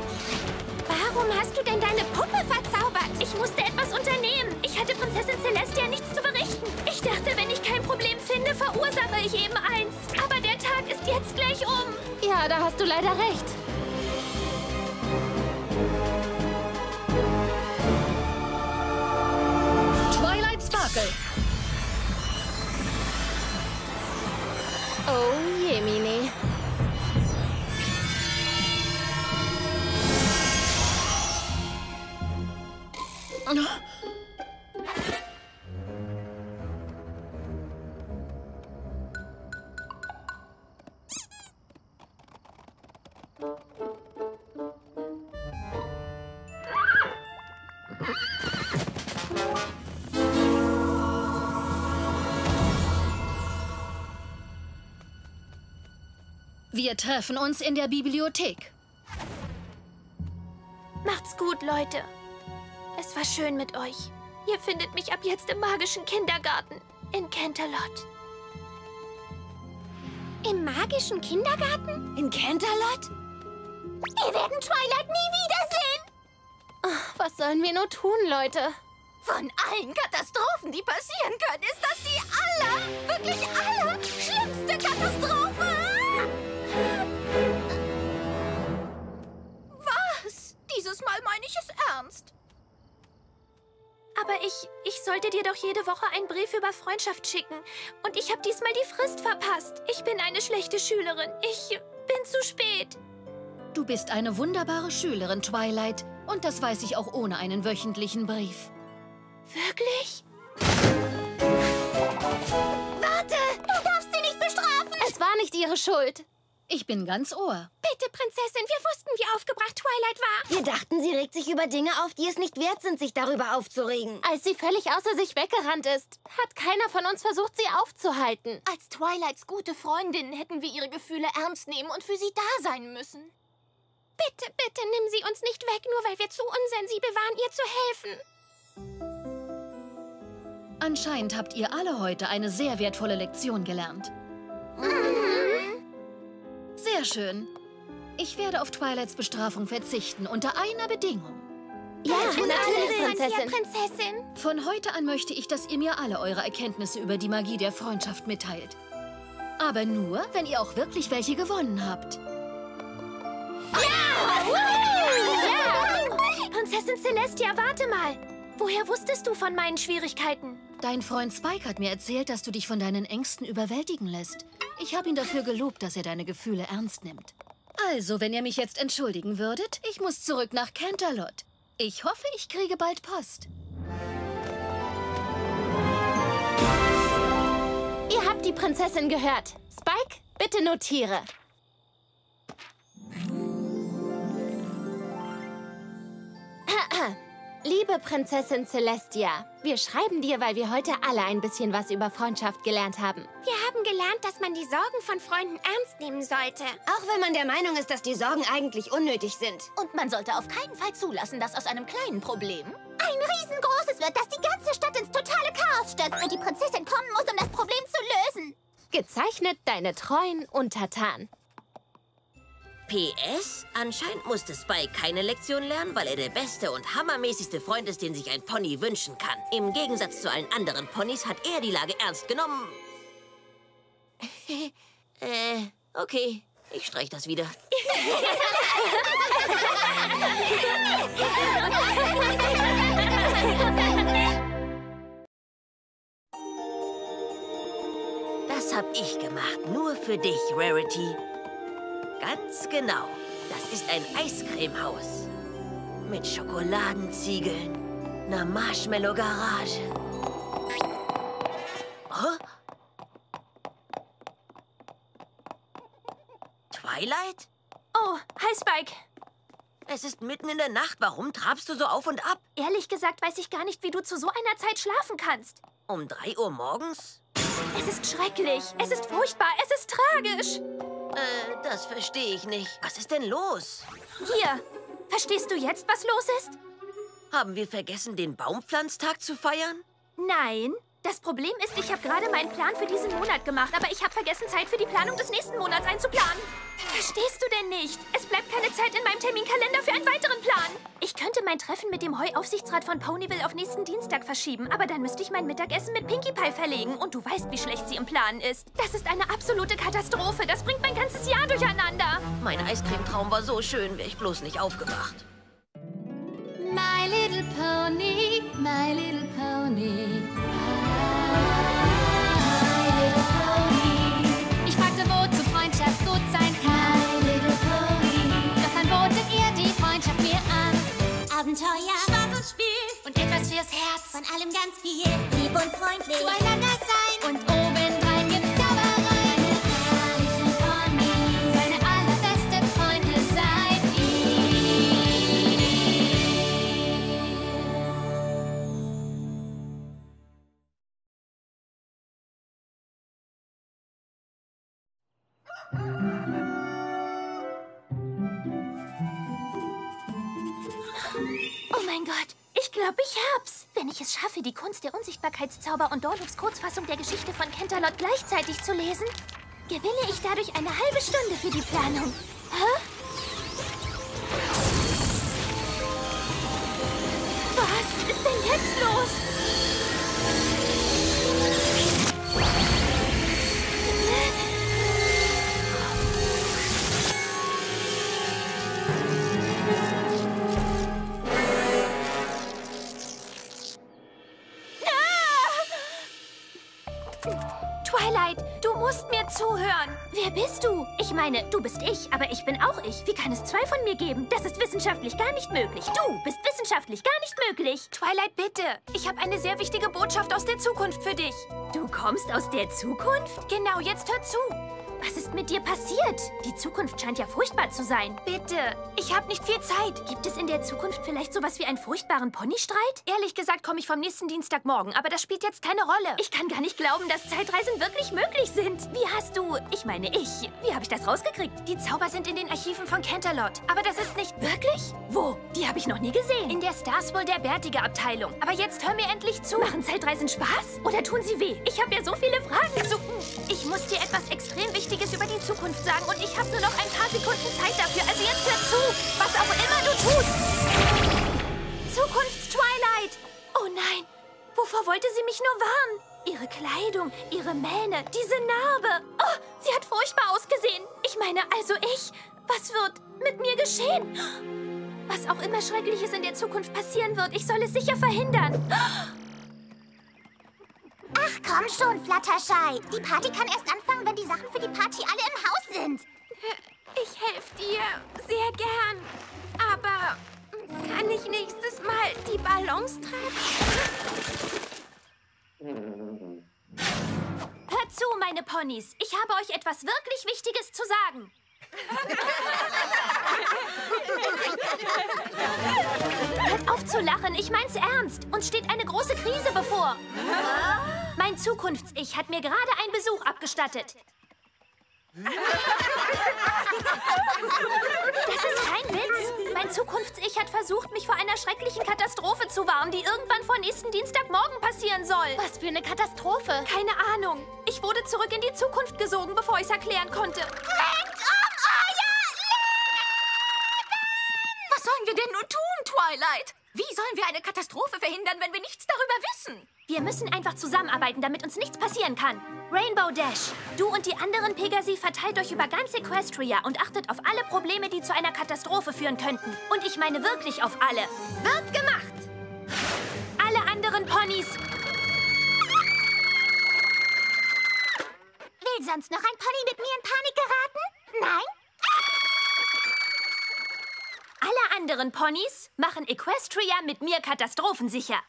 Warum hast du denn deine Puppe verzaubert? Ich musste etwas unternehmen. Ich hatte Prinzessin Celestia nichts zu berichten. Ich dachte, wenn ich kein Problem finde, verursache ich eben eins. Aber der Tag ist jetzt gleich um. Ja, da hast du leider recht. Twilight Sparkle. Oh je, Mini. Wir treffen uns in der Bibliothek. Macht's gut, Leute. Es war schön mit euch. Ihr findet mich ab jetzt im magischen Kindergarten in Canterlot. Im magischen Kindergarten? In Canterlot? Wir werden Twilight nie wiedersehen! Ach, was sollen wir nur tun, Leute? Von allen Katastrophen, die passieren können, ist das die wirklich allerschlimmste Katastrophe! Was? Dieses Mal meine ich es ernst. Aber ich sollte dir doch jede Woche einen Brief über Freundschaft schicken. Und ich habe diesmal die Frist verpasst. Ich bin eine schlechte Schülerin. Ich bin zu spät. Du bist eine wunderbare Schülerin, Twilight. Und das weiß ich auch ohne einen wöchentlichen Brief. Wirklich? Warte! Du darfst sie nicht bestrafen! Es war nicht ihre Schuld. Ich bin ganz Ohr. Bitte, Prinzessin, wir wussten, wie aufgebracht Twilight war. Wir dachten, sie regt sich über Dinge auf, die es nicht wert sind, sich darüber aufzuregen. Als sie völlig außer sich weggerannt ist, hat keiner von uns versucht, sie aufzuhalten. Als Twilights gute Freundinnen hätten wir ihre Gefühle ernst nehmen und für sie da sein müssen. Bitte, bitte, nimm sie uns nicht weg, nur weil wir zu unsensibel waren, ihr zu helfen. Anscheinend habt ihr alle heute eine sehr wertvolle Lektion gelernt. Sehr schön. Ich werde auf Twilights Bestrafung verzichten, unter einer Bedingung. Ja, natürlich, Prinzessin. Von heute an möchte ich, dass ihr mir alle eure Erkenntnisse über die Magie der Freundschaft mitteilt. Aber nur, wenn ihr auch wirklich welche gewonnen habt. Ja! Prinzessin Celestia, warte mal. Woher wusstest du von meinen Schwierigkeiten? Dein Freund Spike hat mir erzählt, dass du dich von deinen Ängsten überwältigen lässt. Ich habe ihn dafür gelobt, dass er deine Gefühle ernst nimmt. Also, wenn ihr mich jetzt entschuldigen würdet, ich muss zurück nach Canterlot. Ich hoffe, ich kriege bald Post. Ihr habt die Prinzessin gehört. Spike, bitte notiere. Liebe Prinzessin Celestia, wir schreiben dir, weil wir heute alle ein bisschen was über Freundschaft gelernt haben. Wir haben gelernt, dass man die Sorgen von Freunden ernst nehmen sollte. Auch wenn man der Meinung ist, dass die Sorgen eigentlich unnötig sind. Und man sollte auf keinen Fall zulassen, dass aus einem kleinen Problem ein riesengroßes wird, das die ganze Stadt ins totale Chaos stürzt und die Prinzessin kommen muss, um das Problem zu lösen. Gezeichnet deine treuen Untertanen. PS, anscheinend musste Spike keine Lektion lernen, weil er der beste und hammermäßigste Freund ist, den sich ein Pony wünschen kann. Im Gegensatz zu allen anderen Ponys hat er die Lage ernst genommen. Okay. Ich streiche das wieder. Das hab ich gemacht, nur für dich, Rarity. Ganz genau. Das ist ein Eiscremehaus. Mit Schokoladenziegeln, einer Marshmallow-Garage. Oh? Twilight? Oh, hi Spike. Es ist mitten in der Nacht. Warum trabst du so auf und ab? Ehrlich gesagt weiß ich gar nicht, wie du zu so einer Zeit schlafen kannst. Um 3 Uhr morgens? Es ist schrecklich. Es ist furchtbar. Es ist tragisch. Das verstehe ich nicht. Was ist denn los? Hier. Verstehst du jetzt, was los ist? Haben wir vergessen, den Baumpflanztag zu feiern? Nein. Das Problem ist, ich habe gerade meinen Plan für diesen Monat gemacht, aber ich habe vergessen, Zeit für die Planung des nächsten Monats einzuplanen. Verstehst du denn nicht? Es bleibt keine Zeit in meinem Terminkalender für einen weiteren Plan. Ich könnte mein Treffen mit dem Heuaufsichtsrat von Ponyville auf nächsten Dienstag verschieben, aber dann müsste ich mein Mittagessen mit Pinkie Pie verlegen. Und du weißt, wie schlecht sie im Planen ist. Das ist eine absolute Katastrophe. Das bringt mein ganzes Jahr durcheinander. Mein Eiscremetraum war so schön, wäre ich bloß nicht aufgewacht. My Little Pony, My Little Pony. Ich fragte, wozu Freundschaft gut sein kann. Doch dann botet ihr die Freundschaft mir an. Abenteuer, Spaß und Spiel und etwas fürs Herz. Von allem ganz viel, lieb und freundlich zueinander sein. Und obendrein gibt's Zaubereien. My Little Pony, seine allerbesten Freunde seid ihr. Oh mein Gott, ich glaube, ich hab's. Wenn ich es schaffe, die Kunst der Unsichtbarkeitszauber und Dornhofs Kurzfassung der Geschichte von Canterlot gleichzeitig zu lesen, gewinne ich dadurch eine halbe Stunde für die Planung. Hä? Was ist denn jetzt los? Twilight, du musst mir zuhören. Wer bist du? Ich meine, du bist ich, aber ich bin auch ich. Wie kann es zwei von mir geben? Das ist wissenschaftlich gar nicht möglich. Du bist wissenschaftlich gar nicht möglich. Twilight, bitte. Ich habe eine sehr wichtige Botschaft aus der Zukunft für dich. Du kommst aus der Zukunft? Genau, jetzt hör zu. Was ist mit dir passiert? Die Zukunft scheint ja furchtbar zu sein. Bitte, ich habe nicht viel Zeit. Gibt es in der Zukunft vielleicht sowas wie einen furchtbaren Ponystreit? Ehrlich gesagt komme ich vom nächsten Dienstagmorgen, aber das spielt jetzt keine Rolle. Ich kann gar nicht glauben, dass Zeitreisen wirklich möglich sind. Wie hast du... Ich meine ich. Wie habe ich das rausgekriegt? Die Zauber sind in den Archiven von Canterlot. Aber das ist nicht... Wirklich? Wo? Die habe ich noch nie gesehen. In der Star Swirl der Bärtige Abteilung. Aber jetzt hör mir endlich zu. Machen Zeitreisen Spaß? Oder tun sie weh? Ich habe ja so viele Fragen zu... Ich muss dir etwas extrem wichtiges über die Zukunft sagen und ich habe nur noch ein paar Sekunden Zeit dafür. Also jetzt hör zu, was auch immer du tust. Zukunfts-Twilight. Oh nein, wovor wollte sie mich nur warnen? Ihre Kleidung, ihre Mähne, diese Narbe. Oh, sie hat furchtbar ausgesehen. Ich meine, also ich. Was wird mit mir geschehen? Was auch immer Schreckliches in der Zukunft passieren wird, ich soll es sicher verhindern. Ach, komm schon, Fluttershy. Die Party kann erst anfangen, wenn die Sachen für die Party alle im Haus sind. Ich helfe dir sehr gern. Aber kann ich nächstes Mal die Ballons tragen? Hört zu, meine Ponys. Ich habe euch etwas wirklich Wichtiges zu sagen. Hört auf zu lachen, ich mein's ernst. Uns steht eine große Krise bevor. Mein Zukunfts-Ich hat mir gerade einen Besuch abgestattet. Das ist kein Witz. Mein Zukunfts-Ich hat versucht, mich vor einer schrecklichen Katastrophe zu warnen, die irgendwann vor nächsten Dienstagmorgen passieren soll. Was für eine Katastrophe? Keine Ahnung. Ich wurde zurück in die Zukunft gesogen, bevor ich es erklären konnte. Was sollen wir denn nur tun, Twilight? Wie sollen wir eine Katastrophe verhindern, wenn wir nichts darüber wissen? Wir müssen einfach zusammenarbeiten, damit uns nichts passieren kann. Rainbow Dash, du und die anderen Pegasi verteilt euch über ganz Equestria und achtet auf alle Probleme, die zu einer Katastrophe führen könnten. Und ich meine wirklich auf alle. Wird gemacht! Alle anderen Ponys. Will sonst noch ein Pony mit mir in Panik geraten? Nein? Alle anderen Ponys machen Equestria mit mir katastrophensicher.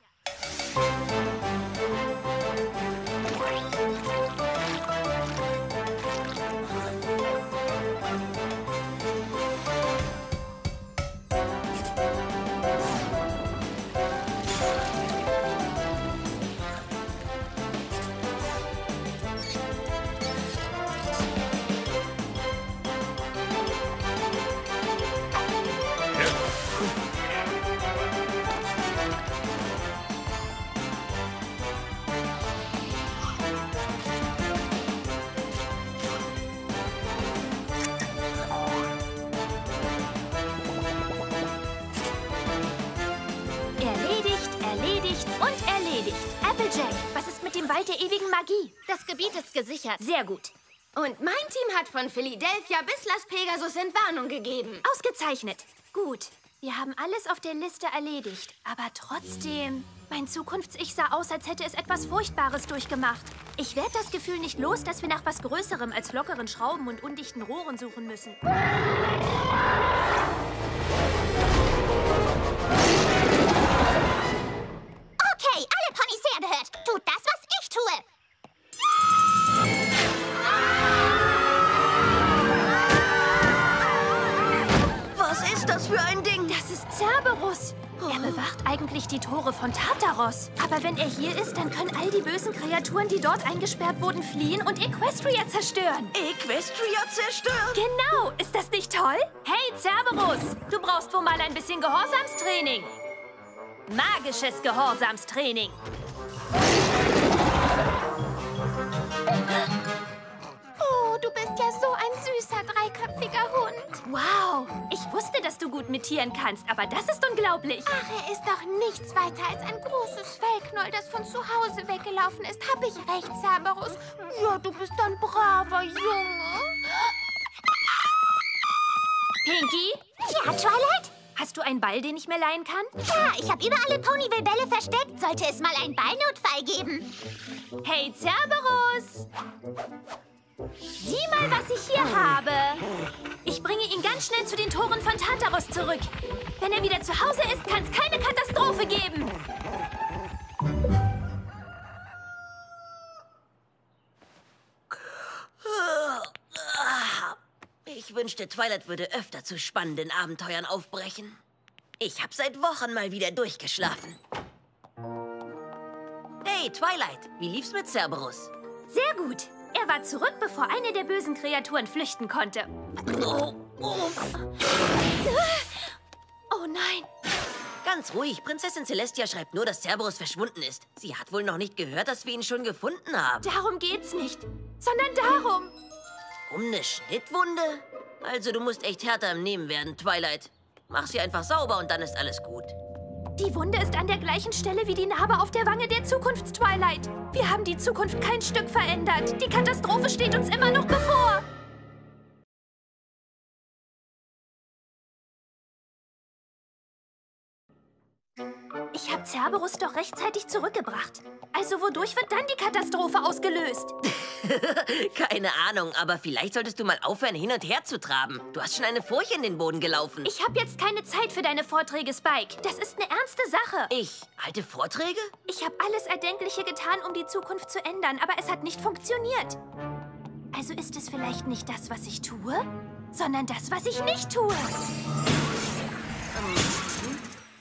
Wald der ewigen Magie. Das Gebiet ist gesichert. Sehr gut. Und mein Team hat von Philadelphia bis Las Pegasus Entwarnung gegeben. Ausgezeichnet. Gut. Wir haben alles auf der Liste erledigt. Aber trotzdem... Mein Zukunfts-Ich sah aus, als hätte es etwas Furchtbares durchgemacht. Ich werde das Gefühl nicht los, dass wir nach was Größerem als lockeren Schrauben und undichten Rohren suchen müssen. Okay, alle Ponys hergehört. Tut das, was ich tue. Was ist das für ein Ding? Das ist Cerberus. Er bewacht eigentlich die Tore von Tartaros. Aber wenn er hier ist, dann können all die bösen Kreaturen, die dort eingesperrt wurden, fliehen und Equestria zerstören. Equestria zerstören? Genau. Ist das nicht toll? Hey, Cerberus, du brauchst wohl mal ein bisschen Gehorsamstraining. Magisches Gehorsamstraining. Oh, du bist ja so ein süßer, dreiköpfiger Hund. Wow, ich wusste, dass du gut mit Tieren kannst, aber das ist unglaublich. Ach, er ist doch nichts weiter als ein großes Fellknoll, das von zu Hause weggelaufen ist. Hab ich recht, Cerberus? Ja, du bist ein braver Junge. Pinkie? Ja, Twilight? Hast du einen Ball, den ich mir leihen kann? Ja, ich habe überall Ponyville-Bälle versteckt. Sollte es mal einen Ballnotfall geben. Hey, Cerberus! Sieh mal, was ich hier habe. Ich bringe ihn ganz schnell zu den Toren von Tartaros zurück. Wenn er wieder zu Hause ist, kann es keine Katastrophe geben. Ich wünschte, Twilight würde öfter zu spannenden Abenteuern aufbrechen. Ich habe seit Wochen mal wieder durchgeschlafen. Hey, Twilight, wie lief's mit Cerberus? Sehr gut. Er war zurück, bevor eine der bösen Kreaturen flüchten konnte. Oh nein. Ganz ruhig, Prinzessin Celestia schreibt nur, dass Cerberus verschwunden ist. Sie hat wohl noch nicht gehört, dass wir ihn schon gefunden haben. Darum geht's nicht, sondern darum. Um eine Schnittwunde? Also du musst echt härter im Nehmen werden, Twilight. Mach sie einfach sauber und dann ist alles gut. Die Wunde ist an der gleichen Stelle wie die Narbe auf der Wange der Zukunfts-Twilight. Wir haben die Zukunft kein Stück verändert. Die Katastrophe steht uns immer noch bevor. Ich habe Cerberus doch rechtzeitig zurückgebracht. Also wodurch wird dann die Katastrophe ausgelöst? Keine Ahnung, aber vielleicht solltest du mal aufhören, hin und her zu traben. Du hast schon eine Furche in den Boden gelaufen. Ich habe jetzt keine Zeit für deine Vorträge, Spike. Das ist eine ernste Sache. Ich halte Vorträge? Ich habe alles Erdenkliche getan, um die Zukunft zu ändern, aber es hat nicht funktioniert. Also ist es vielleicht nicht das, was ich tue, sondern das, was ich nicht tue.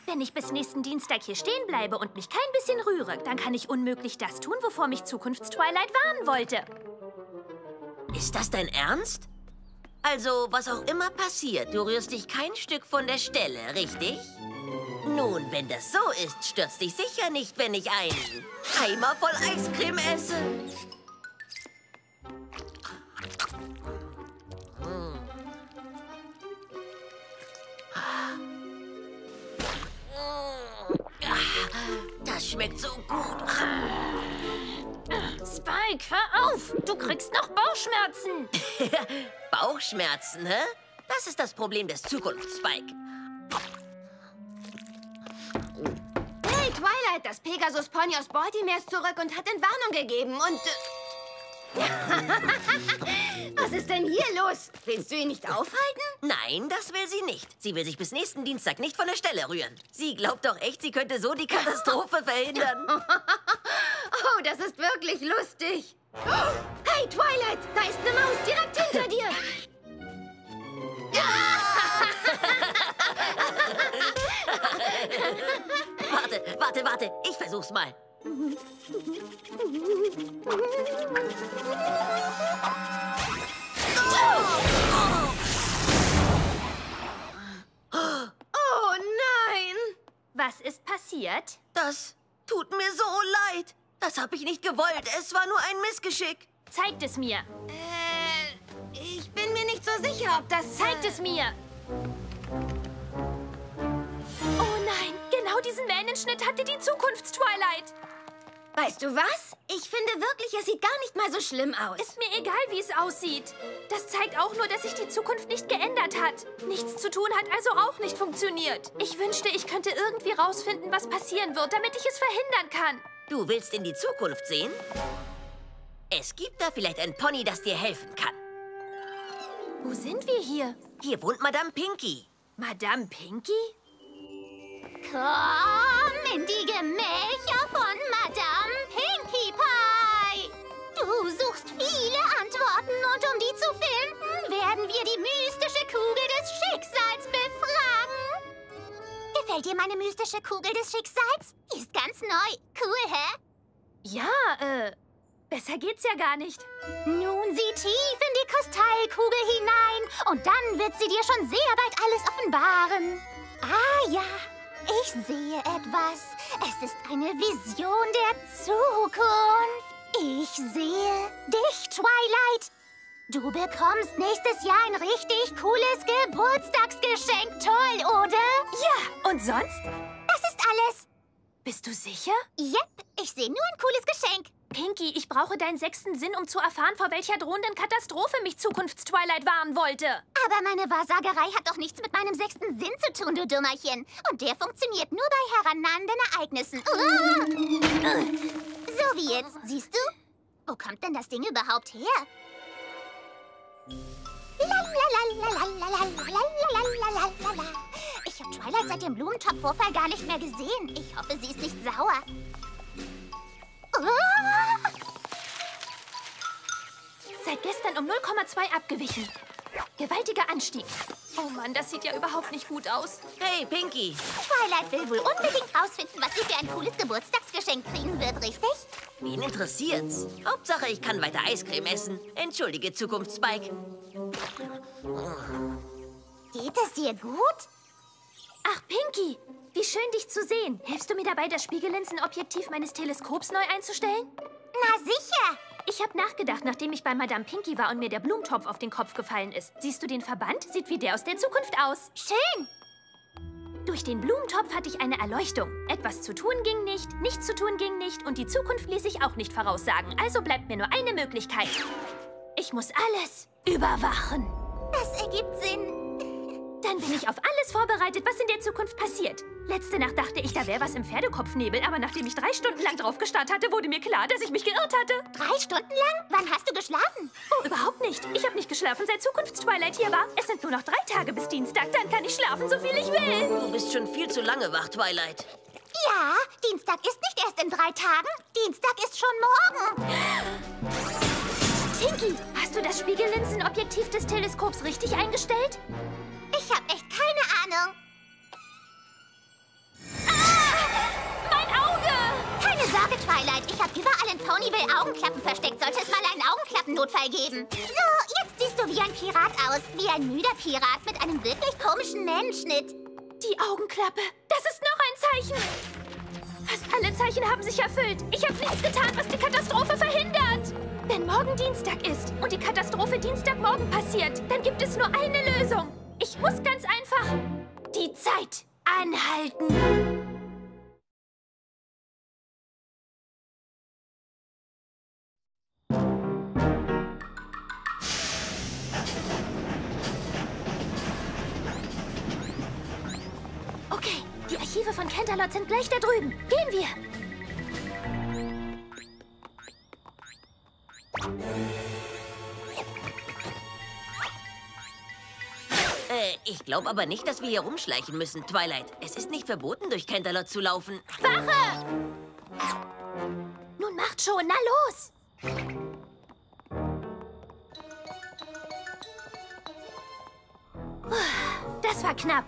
Wenn ich bis nächsten Dienstag hier stehen bleibe und mich kein bisschen rühre, dann kann ich unmöglich das tun, wovor mich Zukunfts-Twilight warnen wollte. Ist das dein Ernst? Also, was auch immer passiert, du rührst dich kein Stück von der Stelle, richtig? Nun, wenn das so ist, stürzt dich sicher nicht, wenn ich einen Eimer voll Eiscreme esse. Das schmeckt so gut. Spike, hör auf! Du kriegst noch Bauchschmerzen. Bauchschmerzen, hä? Das ist das Problem des Zukunfts, Spike. Hey, Twilight, das Pegasus-Pony aus Baltimore ist zurück und hat Entwarnung gegeben und... Was ist denn hier los? Willst du ihn nicht aufhalten? Nein, das will sie nicht. Sie will sich bis nächsten Dienstag nicht von der Stelle rühren. Sie glaubt doch echt, sie könnte so die Katastrophe verhindern. Oh, das ist wirklich lustig. Hey, Twilight, da ist eine Maus direkt hinter dir. Warte, ich versuch's mal. Oh nein! Was ist passiert? Das tut mir so leid. Das habe ich nicht gewollt. Es war nur ein Missgeschick. Zeigt es mir. Ich bin mir nicht so sicher, ob das... Zeigt es mir. Oh nein, genau diesen Mähnenschnitt hatte die Zukunfts-Twilight. Weißt du was? Ich finde wirklich, es sieht gar nicht mal so schlimm aus. Ist mir egal, wie es aussieht. Das zeigt auch nur, dass sich die Zukunft nicht geändert hat. Nichts zu tun hat also auch nicht funktioniert. Ich wünschte, ich könnte irgendwie rausfinden, was passieren wird, damit ich es verhindern kann. Du willst in die Zukunft sehen? Es gibt da vielleicht ein Pony, das dir helfen kann. Wo sind wir hier? Hier wohnt Madame Pinkie. Madame Pinkie? Komm in die Gemächer von Madame Pinkie Pie. Du suchst viele Antworten und um die zu finden, werden wir die mystische Kugel des Schicksals befragen. Gefällt dir meine mystische Kugel des Schicksals? Die ist ganz neu. Cool, hä? Ja, besser geht's ja gar nicht. Nun sieh tief in die Kristallkugel hinein und dann wird sie dir schon sehr bald alles offenbaren. Ah ja, ich sehe etwas. Es ist eine Vision der Zukunft. Ich sehe dich, Twilight. Du bekommst nächstes Jahr ein richtig cooles Geburtstagsgeschenk. Toll, oder? Ja, und sonst? Das ist alles. Bist du sicher? Yep, ich sehe nur ein cooles Geschenk. Pinkie, ich brauche deinen sechsten Sinn, um zu erfahren, vor welcher drohenden Katastrophe mich Zukunftstwilight warnen wollte. Aber meine Wahrsagerei hat doch nichts mit meinem sechsten Sinn zu tun, du Dummerchen. Und der funktioniert nur bei herannahenden Ereignissen. So wie jetzt, siehst du? Wo kommt denn das Ding überhaupt her? Ich habe Twilight seit dem Blumentopf-Vorfall gar nicht mehr gesehen. Ich hoffe, sie ist nicht sauer. Seit gestern um 0,2 abgewichen. Gewaltiger Anstieg. Oh Mann, das sieht ja überhaupt nicht gut aus. Hey, Pinkie. Twilight will wohl unbedingt rausfinden, was sie für ein cooles Geburtstagsgeschenk kriegen wird, richtig? Wen interessiert's? Hauptsache, ich kann weiter Eiscreme essen. Entschuldige, Zukunfts-Spike. Geht es dir gut? Ach, Pinkie. Wie schön, dich zu sehen. Hilfst du mir dabei, das Spiegellinsenobjektiv meines Teleskops neu einzustellen? Na sicher! Ich habe nachgedacht, nachdem ich bei Madame Pinkie war und mir der Blumentopf auf den Kopf gefallen ist. Siehst du den Verband? Sieht wie der aus der Zukunft aus. Schön! Durch den Blumentopf hatte ich eine Erleuchtung. Etwas zu tun ging nicht, nichts zu tun ging nicht und die Zukunft ließ ich auch nicht voraussagen. Also bleibt mir nur eine Möglichkeit. Ich muss alles überwachen. Das ergibt Sinn. Dann bin ich auf alles vorbereitet, was in der Zukunft passiert. Letzte Nacht dachte ich, da wäre was im Pferdekopfnebel, aber nachdem ich 3 Stunden lang drauf gestarrt hatte, wurde mir klar, dass ich mich geirrt hatte. 3 Stunden lang? Wann hast du geschlafen? Oh, überhaupt nicht. Ich habe nicht geschlafen, seit Zukunftstwilight hier war. Es sind nur noch 3 Tage bis Dienstag, dann kann ich schlafen, so viel ich will. Du bist schon viel zu lange wach, Twilight. Ja, Dienstag ist nicht erst in 3 Tagen. Dienstag ist schon morgen. Pinkie, hast du das Spiegellinsenobjektiv des Teleskops richtig eingestellt? Ich hab echt keine Ahnung. Ah! Mein Auge! Keine Sorge, Twilight. Ich hab überall in Ponyville Augenklappen versteckt. Sollte es mal einen Augenklappennotfall geben. So, jetzt siehst du wie ein Pirat aus. Wie ein müder Pirat mit einem wirklich komischen Mähnenschnitt. Die Augenklappe. Das ist noch ein Zeichen. Fast alle Zeichen haben sich erfüllt. Ich habe nichts getan, was die Katastrophe verhindert. Wenn morgen Dienstag ist und die Katastrophe Dienstagmorgen passiert, dann gibt es nur eine Lösung. Ich muss ganz einfach die Zeit anhalten. Okay, die Archive von Canterlot sind gleich da drüben. Gehen wir! Ich glaube aber nicht, dass wir hier rumschleichen müssen, Twilight. Es ist nicht verboten, durch Canterlot zu laufen. Wache! Nun macht schon, na los! Das war knapp.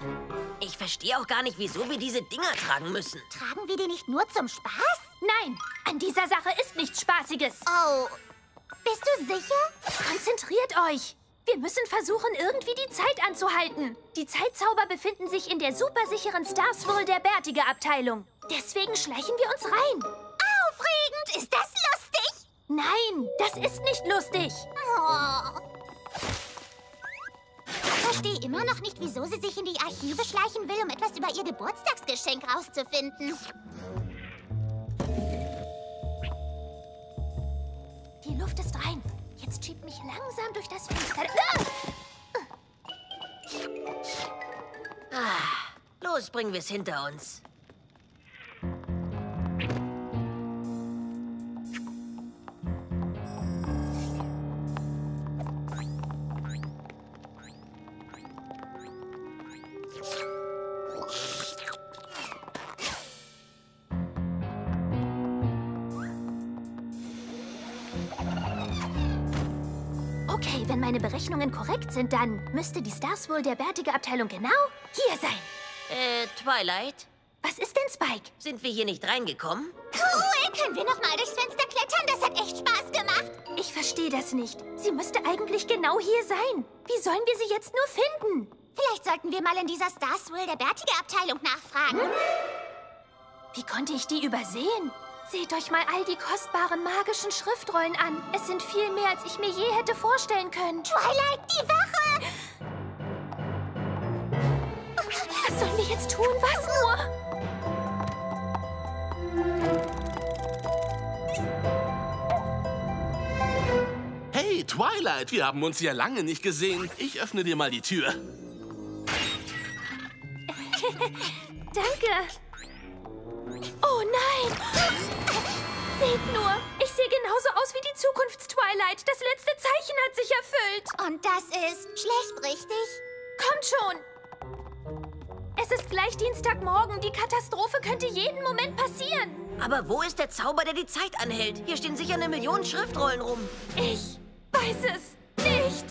Ich verstehe auch gar nicht, wieso wir diese Dinger tragen müssen. Tragen wir die nicht nur zum Spaß? Nein, an dieser Sache ist nichts Spaßiges. Oh, bist du sicher? Konzentriert euch! Wir müssen versuchen, irgendwie die Zeit anzuhalten. Die Zeitzauber befinden sich in der supersicheren Star Swirl der Bärtige Abteilung. Deswegen schleichen wir uns rein. Aufregend! Ist das lustig? Nein, das ist nicht lustig. Oh. Ich verstehe immer noch nicht, wieso sie sich in die Archive schleichen will, um etwas über ihr Geburtstagsgeschenk rauszufinden. Luft ist rein. Jetzt schiebt mich langsam durch das Fenster. Los, bringen wir es hinter uns. Okay, wenn meine Berechnungen korrekt sind, dann müsste die Star Swirl der bärtige Abteilung genau hier sein. Twilight? Was ist denn, Spike? Sind wir hier nicht reingekommen? Cool! Können wir nochmal durchs Fenster klettern? Das hat echt Spaß gemacht. Ich verstehe das nicht. Sie müsste eigentlich genau hier sein. Wie sollen wir sie jetzt nur finden? Vielleicht sollten wir mal in dieser Star Swirl der bärtige Abteilung nachfragen. Wie konnte ich die übersehen? Seht euch mal all die kostbaren magischen Schriftrollen an. Es sind viel mehr, als ich mir je hätte vorstellen können. Twilight, die Wache! Was sollen wir jetzt tun? Was nur? Hey, Twilight, wir haben uns ja lange nicht gesehen. Ich öffne dir mal die Tür. Danke. Oh nein! Seht nur, ich sehe genauso aus wie die Zukunfts-Twilight. Das letzte Zeichen hat sich erfüllt. Und das ist schlecht, richtig? Kommt schon! Es ist gleich Dienstagmorgen. Die Katastrophe könnte jeden Moment passieren. Aber wo ist der Zauber, der die Zeit anhält? Hier stehen sicher eine Million Schriftrollen rum. Ich weiß es nicht.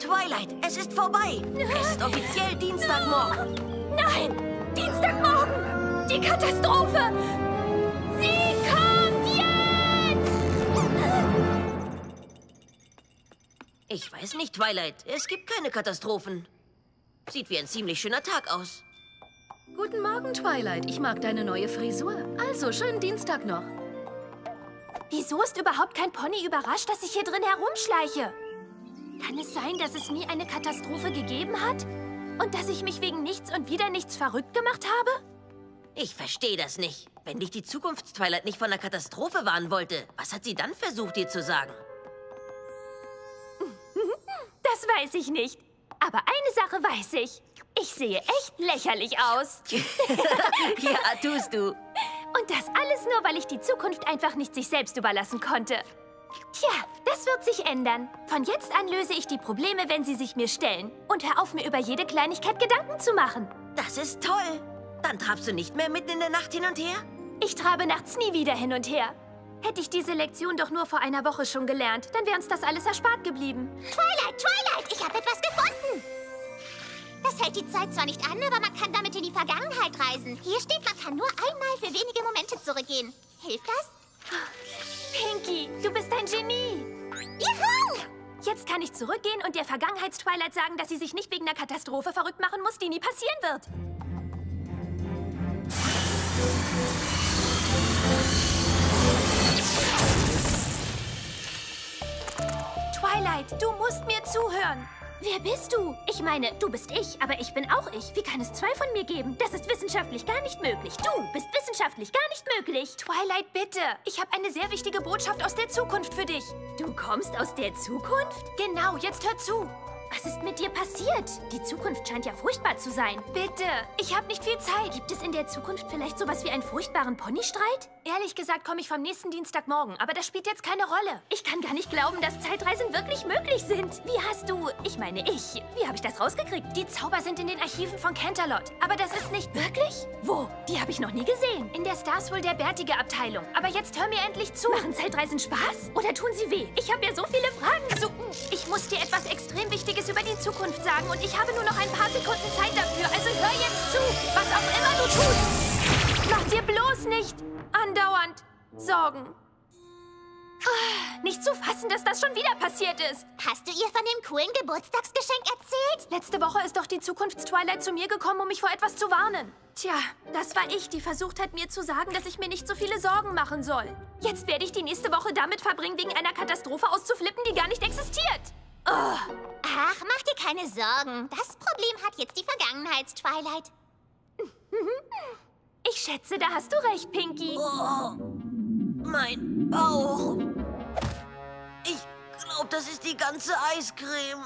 Twilight, es ist vorbei. Es ist offiziell Dienstagmorgen. Nein, Dienstagmorgen. Die Katastrophe. Sie kommt jetzt. Ich weiß nicht, Twilight. Es gibt keine Katastrophen. Sieht wie ein ziemlich schöner Tag aus. Guten Morgen, Twilight. Ich mag deine neue Frisur. Also, schönen Dienstag noch. Wieso ist überhaupt kein Pony überrascht, dass ich hier drin herumschleiche? Kann es sein, dass es nie eine Katastrophe gegeben hat? Und dass ich mich wegen nichts und wieder nichts verrückt gemacht habe? Ich verstehe das nicht. Wenn dich die Zukunftstwilight nicht von einer Katastrophe warnen wollte, was hat sie dann versucht, dir zu sagen? Das weiß ich nicht. Aber eine Sache weiß ich. Ich sehe echt lächerlich aus. Ja, tust du. Und das alles nur, weil ich die Zukunft einfach nicht sich selbst überlassen konnte. Tja, das wird sich ändern. Von jetzt an löse ich die Probleme, wenn sie sich mir stellen. Und hör auf, mir über jede Kleinigkeit Gedanken zu machen. Das ist toll. Dann trabst du nicht mehr mitten in der Nacht hin und her? Ich trabe nachts nie wieder hin und her. Hätte ich diese Lektion doch nur vor einer Woche schon gelernt, dann wäre uns das alles erspart geblieben. Twilight, Twilight, ich habe etwas gefunden. Das hält die Zeit zwar nicht an, aber man kann damit in die Vergangenheit reisen. Hier steht, man kann nur einmal für wenige Momente zurückgehen. Hilft das? Pinkie, du bist ein Genie! Juhu! Jetzt kann ich zurückgehen und der Vergangenheits-Twilight sagen, dass sie sich nicht wegen einer Katastrophe verrückt machen muss, die nie passieren wird. Twilight, du musst mir zuhören. Wer bist du? Ich meine, du bist ich, aber ich bin auch ich. Wie kann es zwei von mir geben? Das ist wissenschaftlich gar nicht möglich. Du bist wissenschaftlich gar nicht möglich. Twilight, bitte. Ich habe eine sehr wichtige Botschaft aus der Zukunft für dich. Du kommst aus der Zukunft? Genau, jetzt hör zu. Was ist mit dir passiert? Die Zukunft scheint ja furchtbar zu sein. Bitte, ich habe nicht viel Zeit. Gibt es in der Zukunft vielleicht sowas wie einen furchtbaren Ponystreit? Ehrlich gesagt komme ich vom nächsten Dienstagmorgen, aber das spielt jetzt keine Rolle. Ich kann gar nicht glauben, dass Zeitreisen wirklich möglich sind. Wie hast du... Ich meine, Wie habe ich das rausgekriegt? Die Zauber sind in den Archiven von Canterlot. Aber das ist nicht... Wirklich? Wo? Die habe ich noch nie gesehen. In der Star Swirl der bärtige Abteilung. Aber jetzt hör mir endlich zu. Machen Zeitreisen Spaß? Oder tun sie weh? Ich habe ja so viele Fragen zu... Ich muss dir etwas extrem Wichtiges über die Zukunft sagen und ich habe nur noch ein paar Sekunden Zeit dafür, also hör jetzt zu, was auch immer du tust. Mach dir bloß nicht andauernd Sorgen. Nicht zu fassen, dass das schon wieder passiert ist. Hast du ihr von dem coolen Geburtstagsgeschenk erzählt? Letzte Woche ist doch die Zukunfts-Twilight zu mir gekommen, um mich vor etwas zu warnen. Tja, das war ich, die versucht hat, mir zu sagen, dass ich mir nicht so viele Sorgen machen soll. Jetzt werde ich die nächste Woche damit verbringen, wegen einer Katastrophe auszuflippen, die gar nicht existiert. Oh. Ach, mach dir keine Sorgen. Das Problem hat jetzt die Vergangenheits-Twilight. Ich schätze, da hast du recht, Pinkie. Oh, mein Bauch. Ich glaube, das ist die ganze Eiscreme.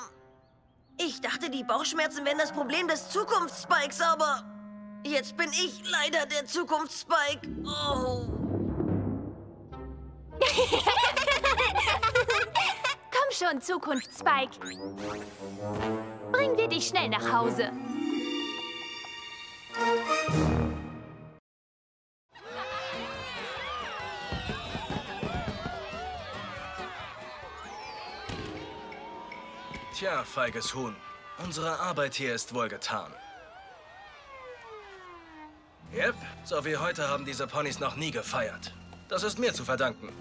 Ich dachte, die Bauchschmerzen wären das Problem des Zukunftsspikes, aber jetzt bin ich leider der Zukunftsspike. Oh. Komm schon, Zukunftsspike. Bringen wir dich schnell nach Hause. Tja, feiges Huhn. Unsere Arbeit hier ist wohl getan. Yep, so wie heute haben diese Ponys noch nie gefeiert. Das ist mir zu verdanken.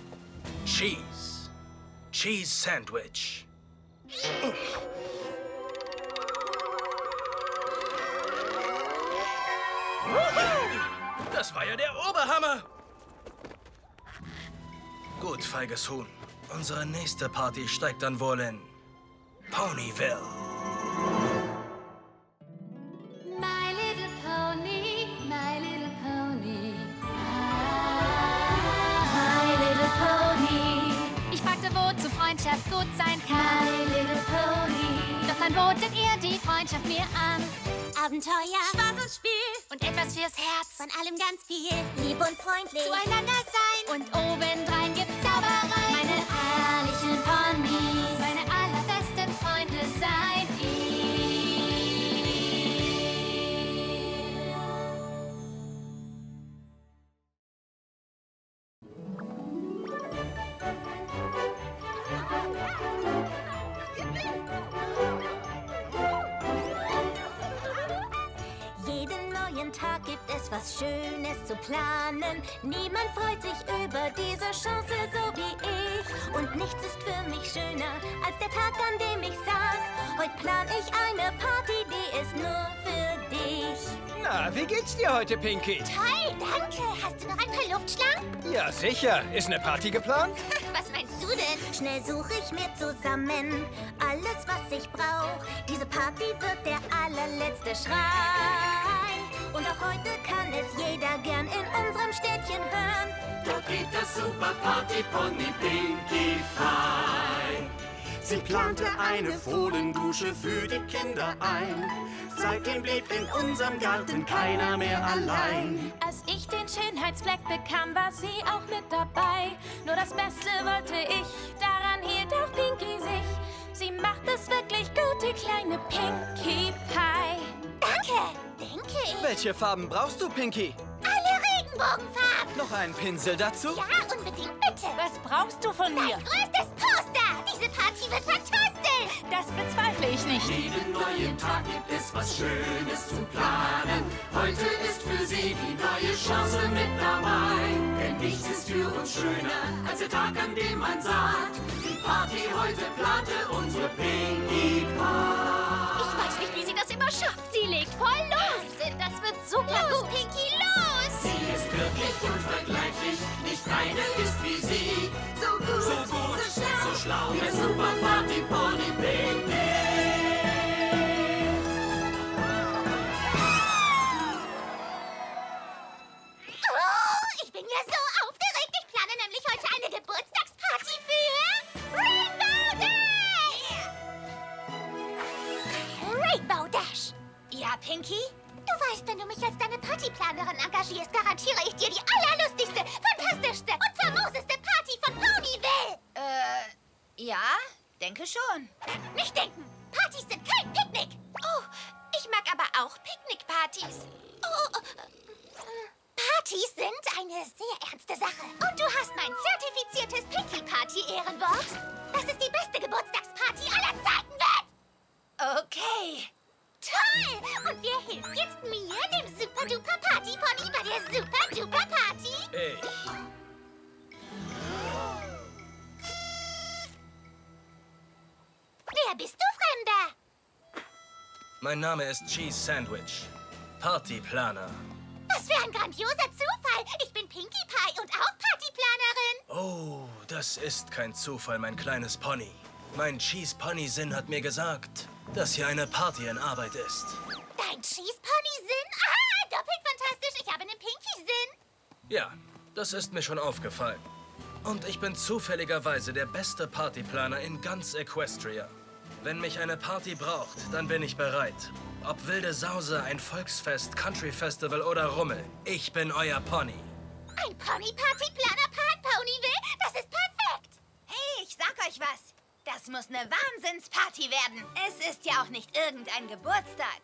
Cheese. Cheese Sandwich. Das war ja der Oberhammer! Gut, feiges Huhn. Unsere nächste Party steigt dann wohl in Ponyville. My little pony, my little pony. My little pony. Ich fragte, wozu Freundschaft gut sein kann. My little pony. Doch dann botet ihr die Freundschaft mir an. Abenteuer, Spaß und Spiel. Und etwas fürs Herz. Von allem ganz viel. Lieb und freundlich. Zueinander sein. Und obendrein gibt's Zauberei. Meine herrlichen Ponys. Meine allerbesten Freunde seid Tag gibt es was Schönes zu planen. Niemand freut sich über diese Chance so wie ich. Und nichts ist für mich schöner als der Tag, an dem ich sag, heute plan ich eine Party, die ist nur für dich. Na, wie geht's dir heute, Pinkie? Toll, danke. Hast du noch ein paar Luftschlangen? Ja, sicher. Ist eine Party geplant? Was meinst du denn? Schnell suche ich mir zusammen alles, was ich brauch. Diese Party wird der allerletzte Schrei. Und auch heute kann es jeder gern in unserem Städtchen hören. Da geht das super Party Pony Pinkie Pie. Sie plante eine Fohlendusche für die Kinder ein. Seitdem blieb in unserem Garten keiner mehr allein. Als ich den Schönheitsfleck bekam, war sie auch mit dabei. Nur das Beste wollte ich, daran hielt auch Pinkie sich. Sie macht es wirklich gut, die kleine Pinkie Pie. Danke, denke ich. Welche Farben brauchst du, Pinkie? Alle Regenbogenfarben. Noch einen Pinsel dazu? Ja, unbedingt, bitte. Was brauchst du von mir? Mein größtes Poster. Diese Party wird fantastisch. Das bezweifle ich nicht. Jeden neuen Tag gibt es was Schönes zu planen. Heute ist für sie die neue Chance mit dabei. Denn nichts ist für uns schöner als der Tag, an dem man sagt, die Party heute plante unsere Pinkie Pie. Ich weiß nicht, wie sie das immer schafft. Sie legt voll los. Das wird super gut. Pinkie, los! Sie ist wirklich unvergleichlich. Nicht eine ist wie sie. So gut, so, gut, so schlau. Der super Party Pony Pinkie. Oh, ich bin ja so aufgeregt. Ich plane nämlich heute eine Geburtstagsparty für Rainbow Dash! Rainbow Dash! Ja, Pinkie? Du weißt, wenn du mich als deine Partyplanerin engagierst, garantiere ich dir die allerlustigste, fantastischste und famoseste Party von Ponyville. Ja, denke schon. Nicht denken! Partys sind kein Picknick! Oh, ich mag aber auch Picknickpartys. Oh, Partys sind eine sehr ernste Sache. Und du hast mein zertifiziertes Pinkie-Party-Ehrenwort. Das ist die beste Geburtstagsparty aller Zeiten wird! Okay. Toll! Und wer hilft jetzt mir, dem Super-Duper-Party-Pony, bei der Super-Duper-Party? Ich. Mein Name ist Cheese Sandwich, Partyplaner. Was für ein grandioser Zufall! Ich bin Pinkie Pie und auch Partyplanerin. Oh, das ist kein Zufall, mein kleines Pony. Mein Cheese-Pony-Sinn hat mir gesagt, dass hier eine Party in Arbeit ist. Dein Cheese-Pony-Sinn? Ah, doppelt fantastisch. Ich habe einen Pinkie-Sinn. Ja, das ist mir schon aufgefallen. Und ich bin zufälligerweise der beste Partyplaner in ganz Equestria. Wenn mich eine Party braucht, dann bin ich bereit. Ob wilde Sause, ein Volksfest, Country-Festival oder Rummel, ich bin euer Pony. Ein Pony-Partyplaner Park-Ponyville? Das ist perfekt! Hey, ich sag euch was. Das muss eine Wahnsinnsparty werden. Es ist ja auch nicht irgendein Geburtstag.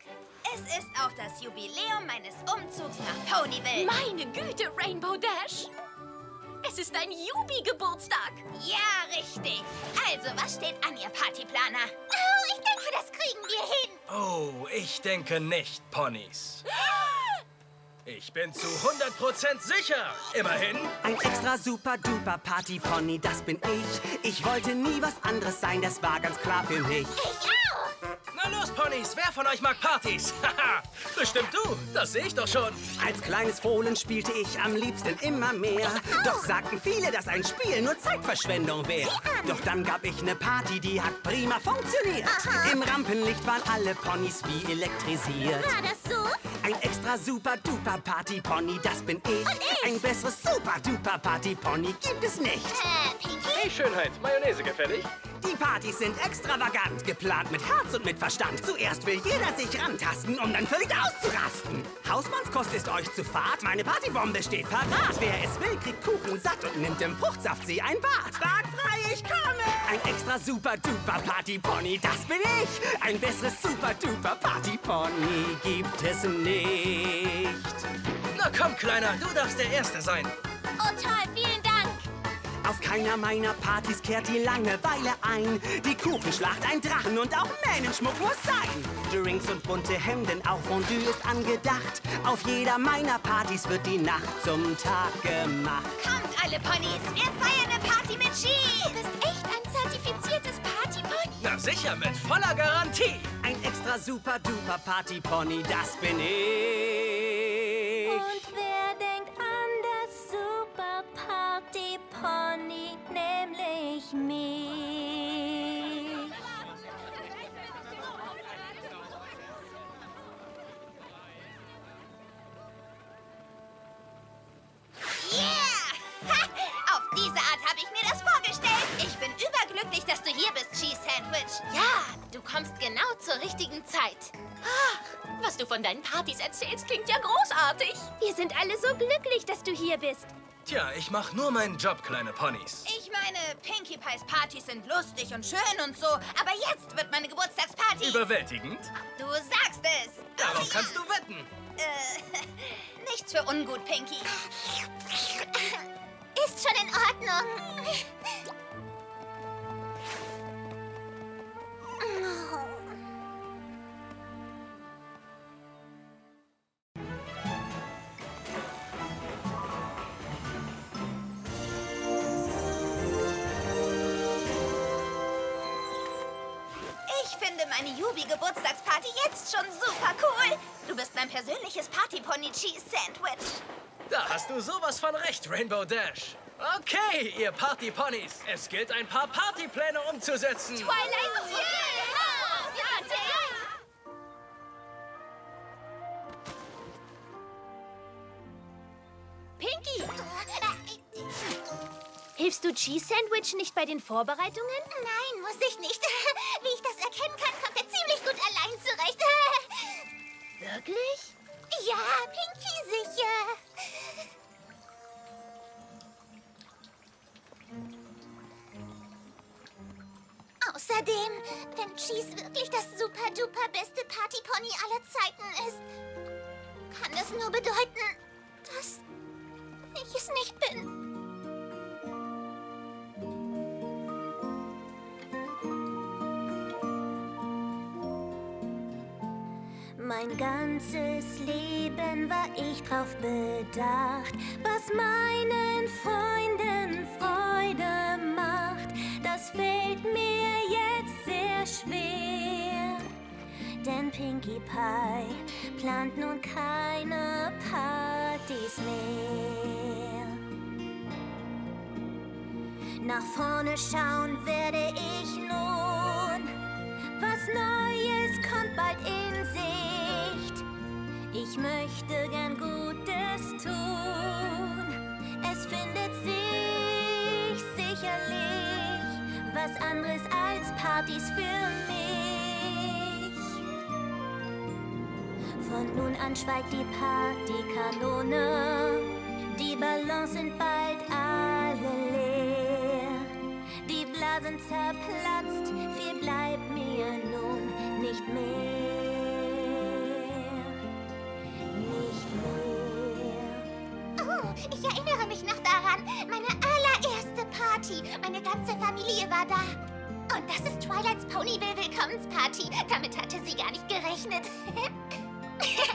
Es ist auch das Jubiläum meines Umzugs nach Ponyville. Meine Güte, Rainbow Dash! Es ist ein Jubi-Geburtstag. Ja, richtig. Also, was steht an, ihr Partyplaner? Oh, ich denke, das kriegen wir hin. Oh, ich denke nicht, Ponys. Ich bin zu 100% sicher. Immerhin. Ein extra super-duper Party-Pony, das bin ich. Ich wollte nie was anderes sein, das war ganz klar für mich. Ich auch. Na los, Ponys, wer von euch mag Partys? Haha, bestimmt du, das sehe ich doch schon. Als kleines Fohlen spielte ich am liebsten immer mehr. Doch sagten viele, dass ein Spiel nur Zeitverschwendung wäre. Doch dann gab ich eine Party, die hat prima funktioniert. Aha. Im Rampenlicht waren alle Ponys wie elektrisiert. War das so? Ein extra super-duper Party-Pony, das bin ich. Und ich. Ein besseres super-duper Party-Pony gibt es nicht. Pinkie? Hey Schönheit, Mayonnaise gefällig? Die Partys sind extravagant, geplant mit Herz und mit Verstand. Zuerst will jeder sich rantasten, um dann völlig auszurasten. Hausmannskost ist euch zu fad, meine Partybombe steht parat. Wer es will, kriegt Kuchen satt und nimmt im Fruchtsaftsee ein Bad. Bartfrei, ich komme! Ein extra super-duper Party-Pony, das bin ich. Ein besseres super-duper Party-Pony gibt es nicht. Na komm, Kleiner, du darfst der Erste sein. Oh toll, vielen Dank. Auf keiner meiner Partys kehrt die Langeweile ein. Die Kuchenschlacht, ein Drachen und auch Mähnenschmuck muss sein. Drinks und bunte Hemden, auch Fondue ist angedacht. Auf jeder meiner Partys wird die Nacht zum Tag gemacht. Kommt alle Ponys, wir feiern eine Party mit Cheese. Du bist echt ein zertifiziertes Partypony. Na sicher, mit voller Garantie. Ein extra super duper Partypony, das bin ich. Und wer denkt an das super Partypony, nämlich mich. Yeah! Ha! Auf diese Art habe ich mir das vorgestellt. Ich bin überglücklich, dass du hier bist, Cheese Sandwich. Ja, du kommst genau zur richtigen Zeit. Ach, was du von deinen Partys erzählst, klingt ja großartig. Wir sind alle so glücklich, dass du hier bist. Tja, ich mache nur meinen Job, kleine Ponys. Ich meine, Pinkie Pies Partys sind lustig und schön und so, aber jetzt wird meine Geburtstagsparty... Überwältigend? Du sagst es. Darauf kannst du wetten. Nichts für ungut, Pinkie. Ist schon in Ordnung. Meine Jubi-Geburtstagsparty jetzt schon super cool. Du bist mein persönliches Partypony Cheese Sandwich. Da hast du sowas von recht, Rainbow Dash. Okay, ihr Partyponys, es gilt ein paar Partypläne umzusetzen. Twilight Sparkle! Pinkie! Hilfst du Cheese Sandwich nicht bei den Vorbereitungen? Nein, muss ich nicht. Wie ich das erkennen kann, kommt er ziemlich gut allein zurecht. Wirklich? Ja, Pinkie sicher. Außerdem, wenn Cheese wirklich das super-duper beste Partypony aller Zeiten ist, kann das nur bedeuten, dass ich es nicht bin. Mein ganzes Leben war ich drauf bedacht, was meinen Freunden Freude macht. Das fällt mir jetzt sehr schwer. denn Pinkie Pie plant nun keine Partys mehr. Nach vorne schauen werde ich nun, was Neues kommt bald in Sicht. Ich möchte gern Gutes tun, es findet sich sicherlich was anderes als Partys für mich. Von nun an schweigt die Partykanone, die Ballons sind bald alle leer. Die Blasen zerplatzt, viel bleibt mir nun nicht mehr, nicht mehr. Oh, ich erinnere mich noch daran, meine allererste Party, meine ganze Familie war da. Und das ist Twilights Ponyville-Willkommensparty, damit hatte sie gar nicht gerechnet.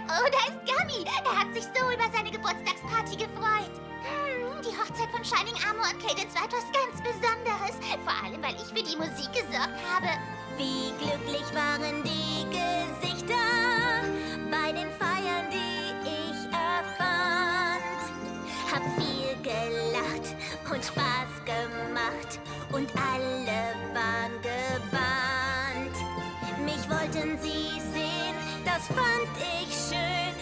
Oh, da ist Gummy. Er hat sich so über seine Geburtstagsparty gefreut. Die Hochzeit von Shining Armor und Cadence war etwas ganz Besonderes. Vor allem, weil ich für die Musik gesorgt habe. Wie glücklich waren die Gesichter bei den Feiern, die ich erfand. Hab viel gelacht und Spaß gemacht und alle waren gebannt. Mich wollten sie sehen, das fand ich schön.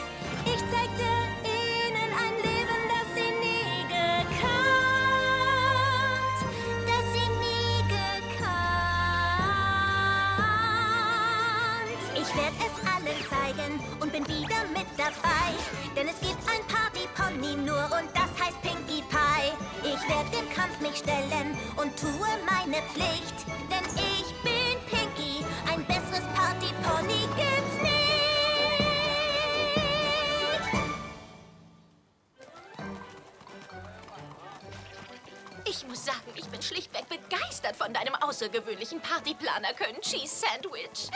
Ich zeigte ihnen ein Leben, das sie nie gekannt. Das sie nie gekannt. Ich werde es allen zeigen und bin wieder mit dabei. Denn es gibt ein Party-Pony nur und das heißt Pinkie Pie. Ich werde dem Kampf mich stellen und tue meine Pflicht. Denn ich bin Pinkie, ein besseres Party-Pony gibt's nicht. Ich muss sagen, ich bin schlichtweg begeistert von deinem außergewöhnlichen Partyplaner können, Cheese Sandwich.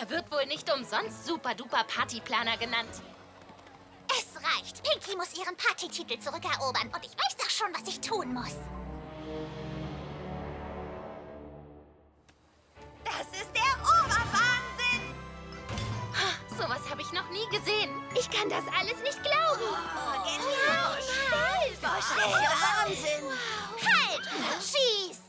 Er wird wohl nicht umsonst Super-Duper Partyplaner genannt. Es reicht. Pinkie muss ihren Partytitel zurückerobern und ich weiß doch schon, was ich tun muss. Das ist der Oberwahnsinn! Sowas habe ich noch nie gesehen. Ich kann das alles nicht glauben. Oh, genau. Unvorstellbar. Wahnsinn. Wow. Halt! Schieß!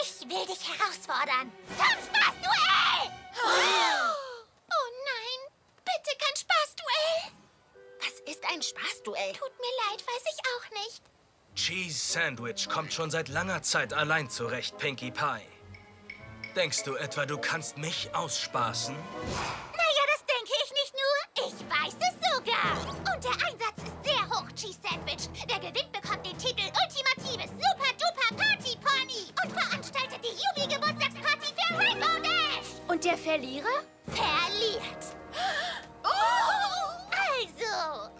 Ich will dich herausfordern. Zum Spaßduell! Oh nein! Bitte kein Spaßduell! Was ist ein Spaßduell? Tut mir leid, weiß ich auch nicht. Cheese Sandwich kommt schon seit langer Zeit allein zurecht, Pinkie Pie. Denkst du etwa, du kannst mich ausspaßen? Naja, das denke ich nicht nur. Ich weiß es sogar. Und der Einsatz ist sehr hoch, Cheese Sandwich. Der gewinnt, bekommt den Titel Ultimatives Super-Duper-Party-Pony und veranstaltet die Yubi-Geburtstagsparty für Rainbow Dash. Und der Verlierer? Verliert. Oh! Also,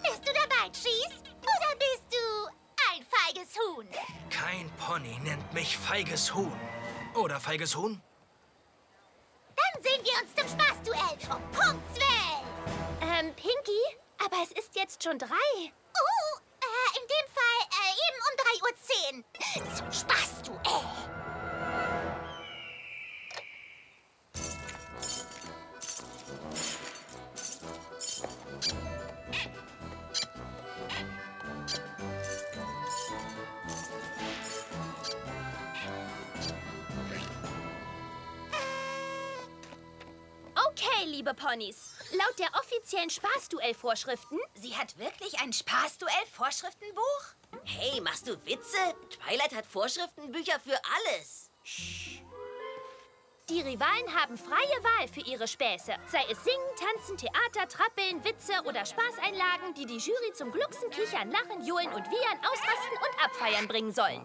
bist du dabei, Cheese? Oder bist du ein feiges Huhn? Kein Pony nennt mich feiges Huhn. Oder feiges Huhn? Dann sehen wir uns zum Spaßduell um Punkt 12. Pinkie, aber es ist jetzt schon 3. In dem Fall eben um 3:10 Uhr. Zum Spaßduell. Okay, liebe Ponys, laut der offiziellen Spaßduell-Vorschriften... Sie hat wirklich ein Spaßduell-Vorschriftenbuch? Hey, machst du Witze? Twilight hat Vorschriftenbücher für alles. Shh. Die Rivalen haben freie Wahl für ihre Späße. Sei es Singen, Tanzen, Theater, Trappeln, Witze oder Spaßeinlagen, die die Jury zum Glucksen, Kichern, Lachen, Johlen und Wiehern, Ausrasten und Abfeiern bringen sollen.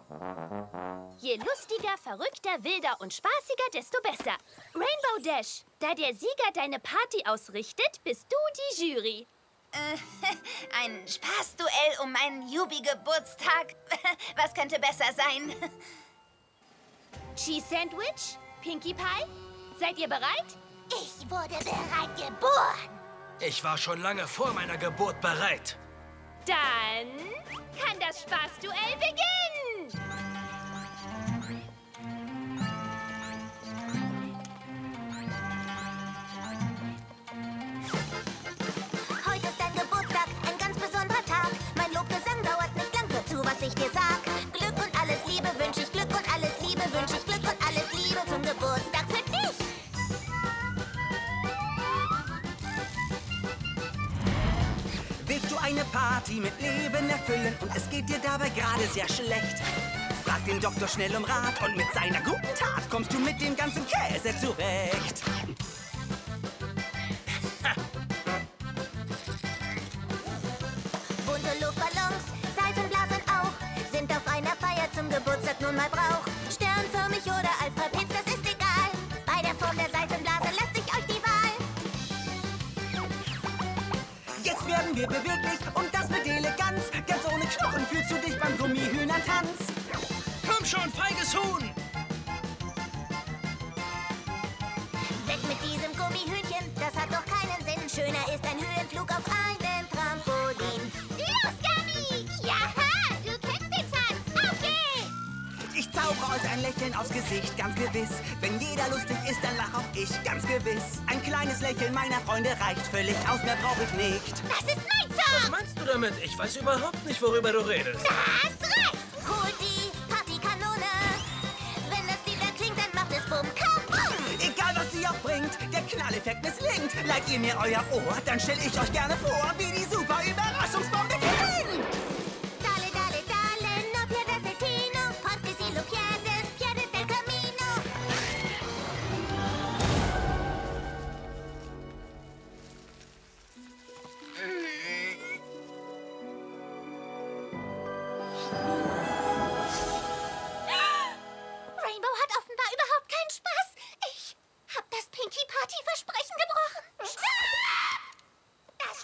Je lustiger, verrückter, wilder und spaßiger, desto besser. Rainbow Dash, da der Sieger deine Party ausrichtet, bist du die Jury. Ein Spaßduell um meinen Yubi-Geburtstag. Was könnte besser sein? Cheese Sandwich? Pinkie Pie, seid ihr bereit? Ich wurde bereit geboren. Ich war schon lange vor meiner Geburt bereit. Dann kann das Spaßduell beginnen. eine Party mit Leben erfüllen und es geht dir dabei gerade sehr schlecht. Frag den Doktor schnell um Rat und mit seiner guten Tat kommst du mit dem ganzen Käse zurecht. Bunte Luftballons, Seifenblasen auch, sind auf einer Feier zum Geburtstag nun mal Brauch. Sternförmig oder als Trapez, das ist egal. Bei der Form der Seifenblase lasst ich euch die Wahl. Jetzt werden wir beweglich und das mit Eleganz. Ganz ohne Knochen fühlst du dich beim Gummihühnertanz. Komm schon, feiges Huhn! Weg mit diesem Gummihühnchen, das hat doch keinen Sinn. Schöner ist ein Höhenflug auf einem Trampolin. Los, Gummi! Jaha, du kennst den Tanz. Auf geht's! Ich zaubere euch ein Lächeln aufs Gesicht, ganz gewiss. Wenn jeder lustig ist, dann lach auch ich, ganz gewiss. Ein kleines Lächeln meiner Freunde reicht völlig aus, mehr brauche ich nicht. Das ist mein Song! Was meinst du damit? Ich weiß überhaupt nicht, worüber du redest. Das ist recht! Hol die Partykanone! Wenn das Lied erklingt, dann macht es Bumm, Kaboom! Egal, was sie auch bringt, der Knalleffekt misslingt. Leiht ihr mir euer Ohr, dann stelle ich euch gerne vor, wie die super Überraschungsbombe klingt! Dale, dale, dale, no pierdas el tino, porque si lo pierdes, pierdes el camino. Rainbow hat offenbar überhaupt keinen Spaß. Ich hab das Pinkie Party Versprechen gebrochen. Das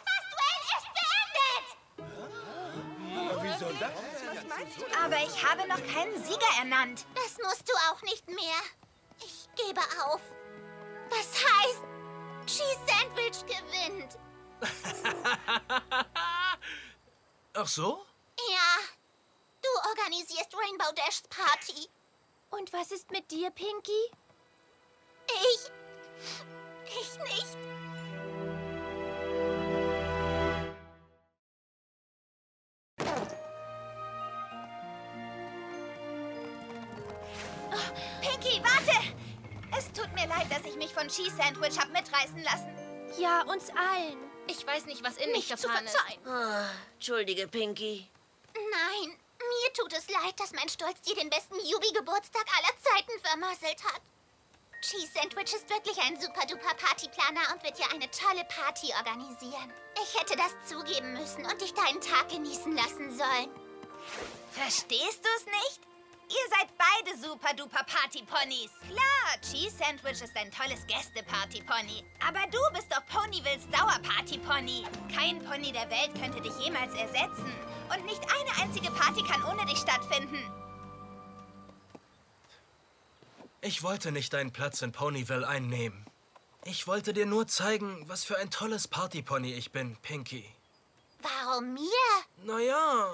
Spaßduell ist beendet. Wie soll das? Was meinst du? Aber ich habe noch keinen Sieger ernannt. Das musst du auch nicht mehr. Ich gebe auf. Das heißt, Cheese Sandwich gewinnt. Ach so? Ja, du organisierst Rainbow Dashs Party. Und was ist mit dir, Pinkie? Ich nicht. Pinkie, warte! Es tut mir leid, dass ich mich von Cheese Sandwich hab mitreißen lassen. Ja, uns allen. Ich weiß nicht, was in mich Nicht zu gefahren ist. verzeihen. Entschuldige, Pinkie. Nein, mir tut es leid, dass mein Stolz dir den besten Jubi-Geburtstag aller Zeiten vermasselt hat. Cheese Sandwich ist wirklich ein super-duper Partyplaner und wird ja eine tolle Party organisieren. Ich hätte das zugeben müssen und dich deinen Tag genießen lassen sollen. Verstehst du es nicht? Ihr seid beide super-duper Party-Ponys. Klar, Cheese Sandwich ist ein tolles Gäste-Party-Pony. Aber du bist doch Ponyvilles Dauer-Party-Pony. Kein Pony der Welt könnte dich jemals ersetzen. Und nicht eine einzige Party kann ohne dich stattfinden. Ich wollte nicht deinen Platz in Ponyville einnehmen. Ich wollte dir nur zeigen, was für ein tolles Party-Pony ich bin, Pinkie. Warum mir? Naja...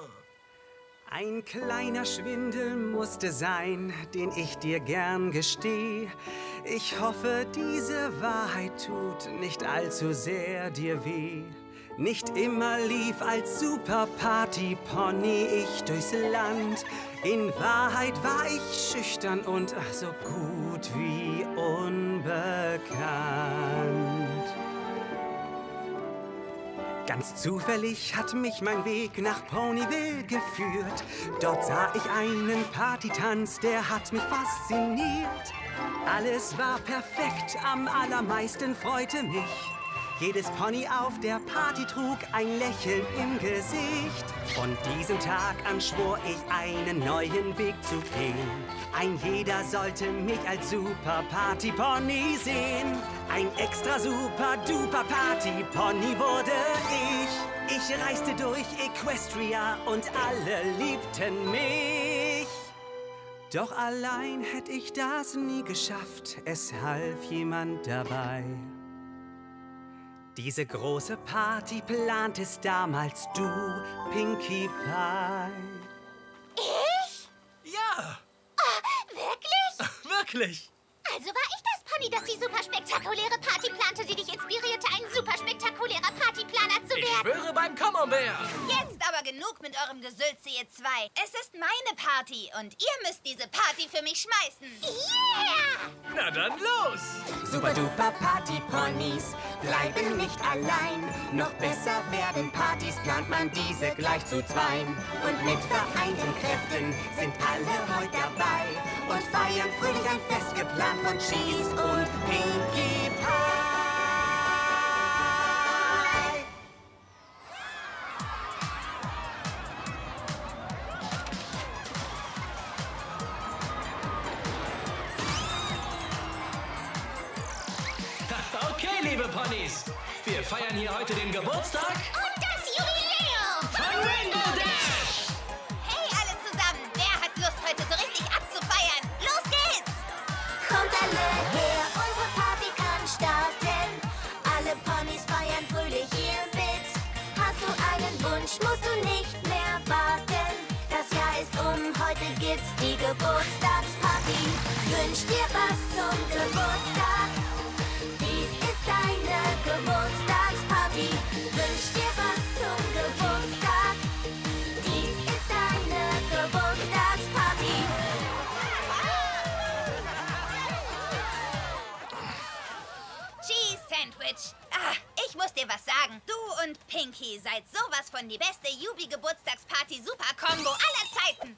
Ein kleiner Schwindel musste sein, den ich dir gern gesteh. Ich hoffe, diese Wahrheit tut nicht allzu sehr dir weh. Nicht immer lief als Super-Party-Pony ich durchs Land. In Wahrheit war ich schüchtern und ach, so gut wie unbekannt. Ganz zufällig hat mich mein Weg nach Ponyville geführt. Dort sah ich einen Partytanz, der hat mich fasziniert. Alles war perfekt, am allermeisten freute mich. Jedes Pony auf der Party trug ein Lächeln im Gesicht. Von diesem Tag an schwor ich, einen neuen Weg zu gehen. Ein jeder sollte mich als Super-Party-Pony sehen. Ein extra Super-Duper-Party-Pony wurde ich. Ich reiste durch Equestria und alle liebten mich. Doch allein hätte ich das nie geschafft, es half jemand dabei. Diese große Party plantest damals du, Pinkie Pie. Ich? Ja! Oh, wirklich? Wirklich! Also war ich das Pony, das die superspektakuläre Party plante, die dich inspirierte, ein superspektakulärer Partyplaner zu werden. Ich schwöre beim Camembert! Jetzt aber genau! genug mit eurem Gesülze, ihr zwei. Es ist meine Party und ihr müsst diese Party für mich schmeißen. Yeah! Na dann los! Super duper Party-Ponys bleiben nicht allein. Noch besser werden Partys, plant man diese gleich zu zweien. Und mit vereinten Kräften sind alle heute dabei und feiern fröhlich ein Fest, geplant von Cheese und Pinkie Pie. Wir feiern hier heute den Geburtstag und das Jubiläum von Rainbow Dash! Hey alle zusammen, wer hat Lust heute so richtig abzufeiern? Los geht's! Kommt alle her, unsere Party kann starten. Alle Ponys feiern fröhlich hier mit. Hast du einen Wunsch, musst du nicht mehr warten. Das Jahr ist um, heute gibt's die Geburtstagsparty. Wünsch dir was zum Geburtstag. Deine Geburtstagsparty, wünsch dir was zum Geburtstag. Dies ist deine Geburtstagsparty. Cheese Sandwich. Ah, ich muss dir was sagen. Du und Pinkie seid sowas von die beste Jubi-Geburtstagsparty-Super-Kombo aller Zeiten.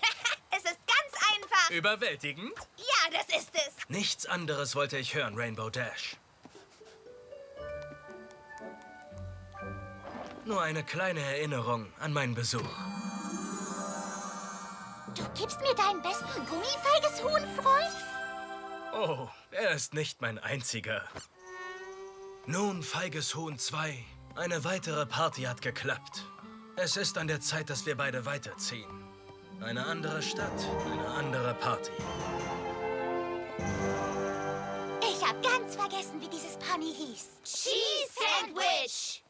Es ist ganz einfach. Überwältigend? Ja, das ist es. Nichts anderes wollte ich hören, Rainbow Dash. Nur eine kleine Erinnerung an meinen Besuch. Du gibst mir deinen besten gummifeiges Huhn, Freund? Oh, er ist nicht mein einziger. Nun, feiges Huhn 2. Eine weitere Party hat geklappt. Es ist an der Zeit, dass wir beide weiterziehen. Eine andere Stadt, eine andere Party. Ich hab ganz vergessen, wie dieses Pony hieß. Cheese Sandwich!